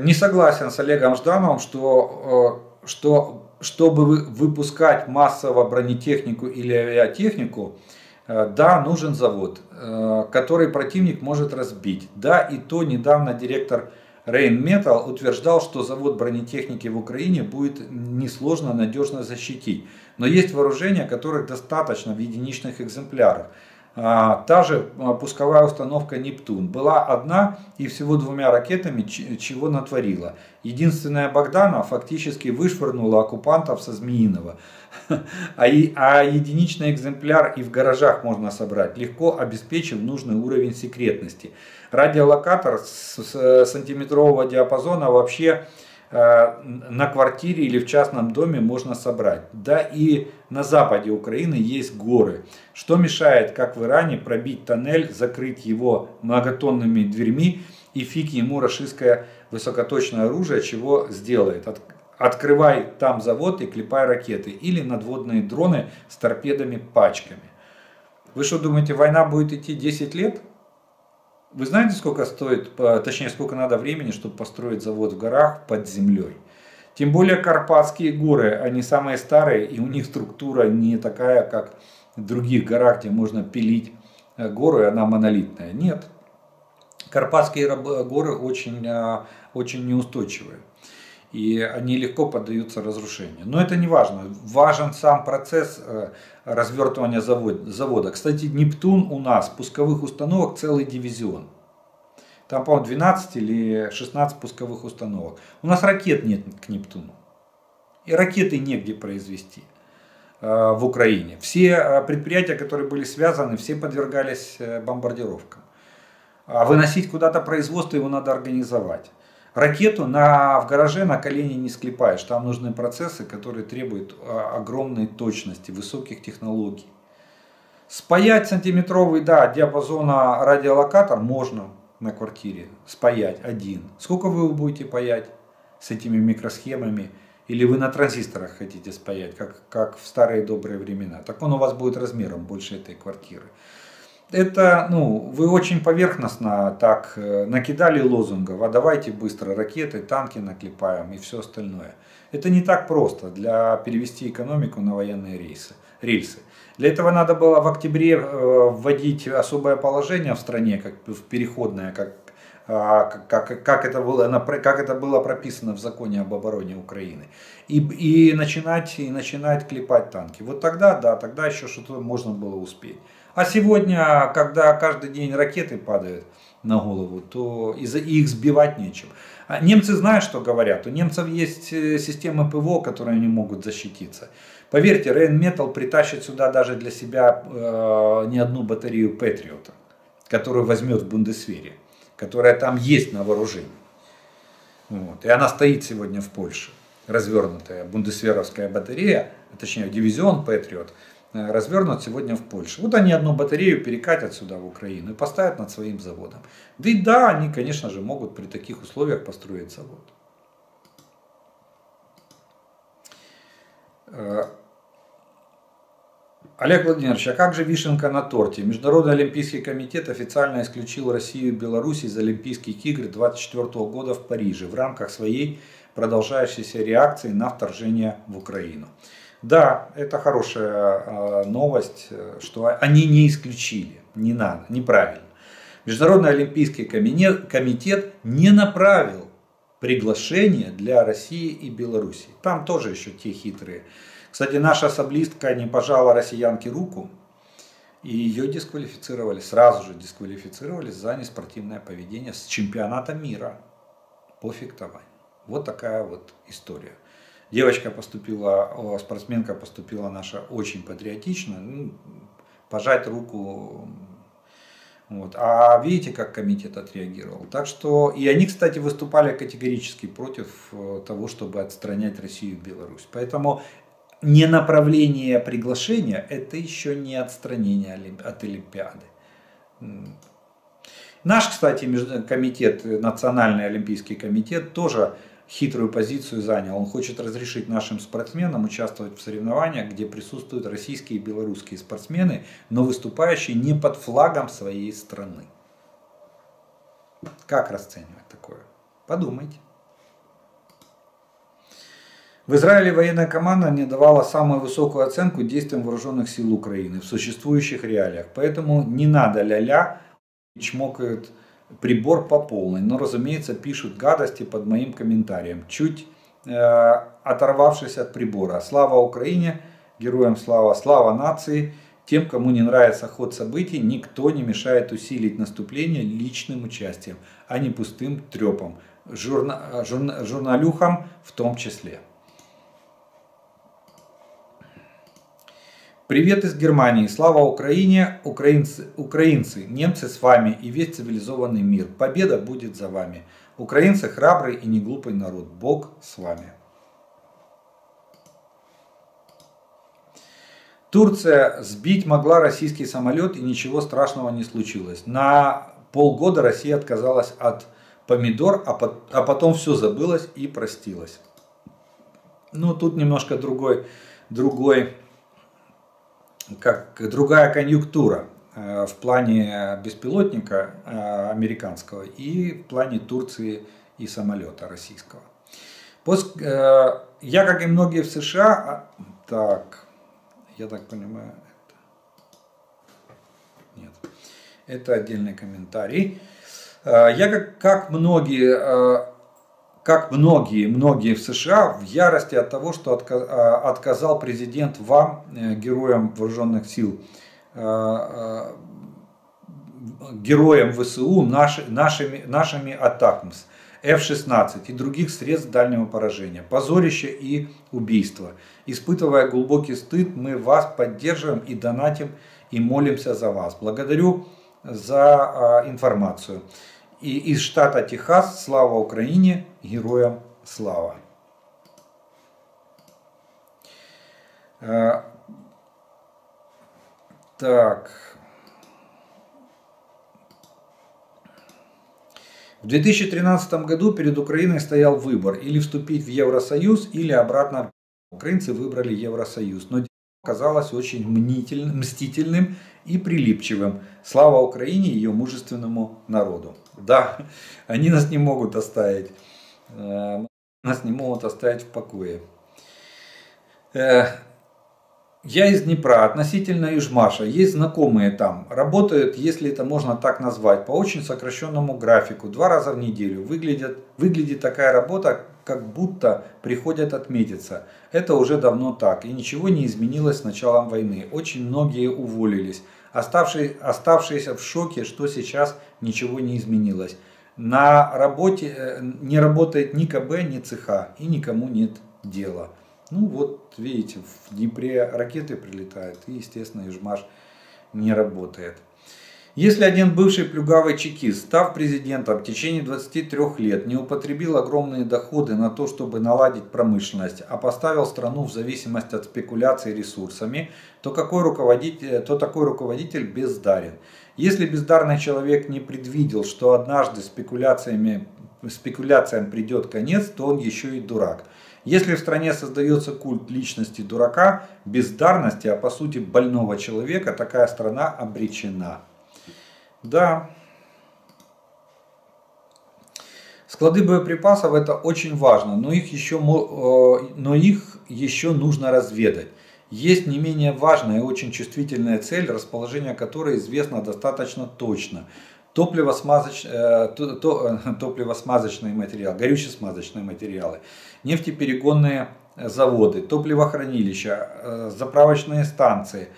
Не согласен с Олегом Ждановым, чтобы выпускать массово бронетехнику или авиатехнику, да, нужен завод, который противник может разбить. Да, и то недавно директор Rheinmetall утверждал, что завод бронетехники в Украине будет несложно надежно защитить. Но есть вооружения, которых достаточно в единичных экземплярах. Та же пусковая установка «Нептун» была одна и всего двумя ракетами, чего натворила. Единственная Богдана фактически вышвырнула оккупантов со Змеиного. А единичный экземпляр и в гаражах можно собрать, легко обеспечив нужный уровень секретности. Радиолокатор с сантиметрового диапазона вообще на квартире или в частном доме можно собрать. Да и на западе Украины есть горы. Что мешает, как в Иране, пробить тоннель, закрыть его многотонными дверьми и фиг ему рашистское высокоточное оружие, чего сделает. Открывай там завод и клепай ракеты или надводные дроны с торпедами-пачками. Вы что думаете, война будет идти 10 лет? Вы знаете, сколько стоит, точнее, сколько надо времени, чтобы построить завод в горах под землей? Тем более Карпатские горы, они самые старые, и у них структура не такая, как в других горах, где можно пилить гору, и она монолитная. Нет, Карпатские горы очень неустойчивые, и они легко поддаются разрушению. Но это не важно, важен сам процесс развертывания завода. Кстати, Нептун у нас, пусковых установок целый дивизион. Там, по-моему, 12 или 16 пусковых установок. У нас ракет нет к Нептуну. И ракеты негде произвести в Украине. Все предприятия, которые были связаны, все подвергались бомбардировкам. А выносить куда-то производство его надо организовать. Ракету в гараже на колени не склепаешь, там нужны процессы, которые требуют огромной точности, высоких технологий. Спаять сантиметровый, да, диапазона радиолокатор можно на квартире, спаять один. Сколько вы его будете паять с этими микросхемами? Или вы на транзисторах хотите спаять, как в старые добрые времена? Так он у вас будет размером больше этой квартиры. Это, вы очень поверхностно так накидали лозунгов, а давайте быстро ракеты, танки наклепаем и все остальное. Это не так просто для перевести экономику на военные рельсы. Для этого надо было в октябре вводить особое положение в стране, в переходное, как это было прописано в законе об обороне Украины. И начинать клепать танки. Вот тогда, да, тогда еще что-то можно было успеть. А сегодня, когда каждый день ракеты падают на голову, то их сбивать нечем. Немцы знают, что говорят. У немцев есть системы ПВО, которые они могут защититься. Поверьте, Rheinmetall притащит сюда даже для себя не одну батарею Патриота, которую возьмет в Бундесвере, которая там есть на вооружении. Вот. И она стоит сегодня в Польше, развернутая бундесверовская батарея, точнее дивизион Патриот, развернут сегодня в Польше. Вот они одну батарею перекатят сюда в Украину и поставят над своим заводом. Да и да, они, конечно же, могут при таких условиях построить завод. Олег Владимирович, а как же вишенка на торте? Международный олимпийский комитет официально исключил Россию и Беларусь из Олимпийских игр 2024 года в Париже в рамках своей продолжающейся реакции на вторжение в Украину. Да, это хорошая новость, что они не исключили, не надо, неправильно. Международный олимпийский комитет не направил приглашение для России и Беларуси. Там тоже еще те хитрые. Кстати, наша саблистка не пожала россиянке руку, и ее дисквалифицировали, сразу же дисквалифицировали за неспортивное поведение с чемпионата мира по фехтованию. Вот такая вот история. Спортсменка поступила наша очень патриотично, пожать руку. Вот. А видите, как комитет отреагировал. Так что, и они, кстати, выступали категорически против того, чтобы отстранять Россию и Беларусь. Поэтому не направление приглашения – это еще не отстранение от Олимпиады. Наш, кстати, комитет, Национальный олимпийский комитет тоже хитрую позицию занял. Он хочет разрешить нашим спортсменам участвовать в соревнованиях, где присутствуют российские и белорусские спортсмены, но выступающие не под флагом своей страны. Как расценивать такое? Подумайте. В Израиле военная команда не давала самую высокую оценку действиям вооруженных сил Украины в существующих реалиях. Поэтому не надо ля-ля, чмокают прибор по полной. Но, разумеется, пишут гадости под моим комментарием, чуть оторвавшись от прибора. Слава Украине, героям слава, слава нации. Тем, кому не нравится ход событий, никто не мешает усилить наступление личным участием, а не пустым трепом, журналюхам в том числе. Привет из Германии, слава Украине, украинцы, немцы с вами и весь цивилизованный мир. Победа будет за вами. Украинцы храбрый и неглупый народ. Бог с вами. Турция сбить могла российский самолет и ничего страшного не случилось. На полгода Россия отказалась от помидор, а потом все забылось и простилось. Ну, тут немножко другая конъюнктура в плане беспилотника американского и в плане Турции и самолета российского. Я, как и многие в США, так, я так понимаю, нет, это отдельный комментарий. Я, как многие в США в ярости от того, что отказал президент вам, героям вооруженных сил, героям ВСУ, нашими атаками F-16 и других средств дальнего поражения. Позорище и убийство. Испытывая глубокий стыд, мы вас поддерживаем и донатим, и молимся за вас. Благодарю за информацию. И из штата Техас, слава Украине, героям слава. Так. В 2013 году перед Украиной стоял выбор, или вступить в Евросоюз, или обратно. Украинцы выбрали Евросоюз, но оказалось очень мстительным и прилипчивым. Слава Украине и ее мужественному народу. Да, они нас не могут оставить. Нас не могут оставить в покое. Я из Днепра, относительно Южмаша. Есть знакомые там. Работают, если это можно так назвать, по очень сокращенному графику. 2 раза в неделю. Выглядит такая работа, как будто приходят отметиться. Это уже давно так, и ничего не изменилось с началом войны. Очень многие уволились, оставшиеся в шоке, что сейчас ничего не изменилось. На работе не работает ни КБ, ни цеха, и никому нет дела. Ну вот, видите, в Днепре ракеты прилетают, и, естественно, Южмаш не работает. Если один бывший плюгавый чекист, став президентом в течение 23 лет, не употребил огромные доходы на то, чтобы наладить промышленность, а поставил страну в зависимость от спекуляций ресурсами, то такой руководитель бездарен. Если бездарный человек не предвидел, что однажды спекуляциям придет конец, то он еще и дурак. Если в стране создается культ личности дурака, бездарности, а по сути больного человека, такая страна обречена. Да. Склады боеприпасов — это очень важно, но их еще нужно разведать. Есть не менее важная и очень чувствительная цель, расположение которой известно достаточно точно. Топливосмазочные материалы, горюче-смазочные материалы, нефтеперегонные заводы, топливохранилища, заправочные станции,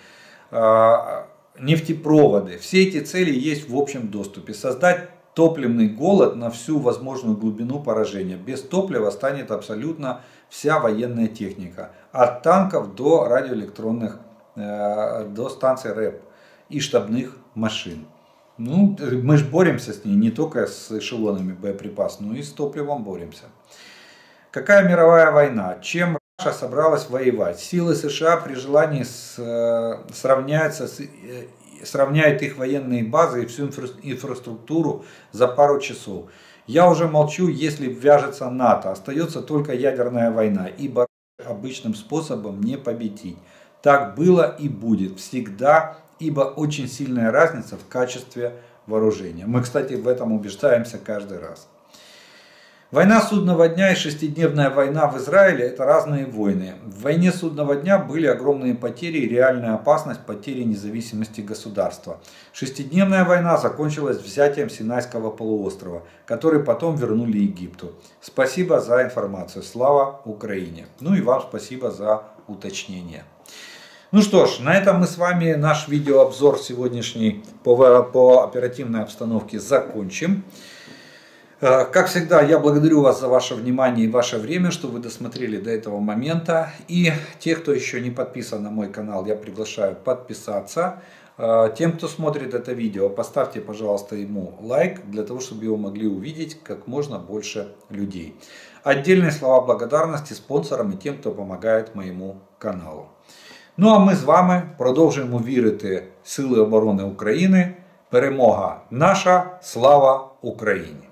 нефтепроводы. Все эти цели есть в общем доступе. Создать топливный голод на всю возможную глубину поражения. Без топлива станет абсолютно вся военная техника. От танков до радиоэлектронных, до станций РЭП и штабных машин. Ну, мы же боремся с ней не только с эшелонами боеприпасов, но и с топливом боремся. Какая мировая война? Чем Раша собралась воевать? Силы США при желании сравняют их военные базы и всю инфраструктуру за пару часов. Я уже молчу, если ввяжется НАТО. Остается только ядерная война, ибо обычным способом не победить. Так было и будет всегда, ибо очень сильная разница в качестве вооружения. Мы, кстати, в этом убеждаемся каждый раз. Война судного дня и шестидневная война в Израиле – это разные войны. В войне судного дня были огромные потери и реальная опасность потери независимости государства. Шестидневная война закончилась взятием Синайского полуострова, который потом вернули Египту. Спасибо за информацию. Слава Украине! Ну и вам спасибо за уточнение. Ну что ж, на этом мы с вами наш видеообзор сегодняшний по оперативной обстановке закончим. Как всегда, я благодарю вас за ваше внимание и ваше время, что вы досмотрели до этого момента. И тех, кто еще не подписан на мой канал, я приглашаю подписаться. Тем, кто смотрит это видео, поставьте, пожалуйста, ему лайк, для того, чтобы его могли увидеть как можно больше людей. Отдельные слова благодарности спонсорам и тем, кто помогает моему каналу. Ну а мы с вами продовжуємо вірити в Сили оборони України. Перемога наша, слава Україні!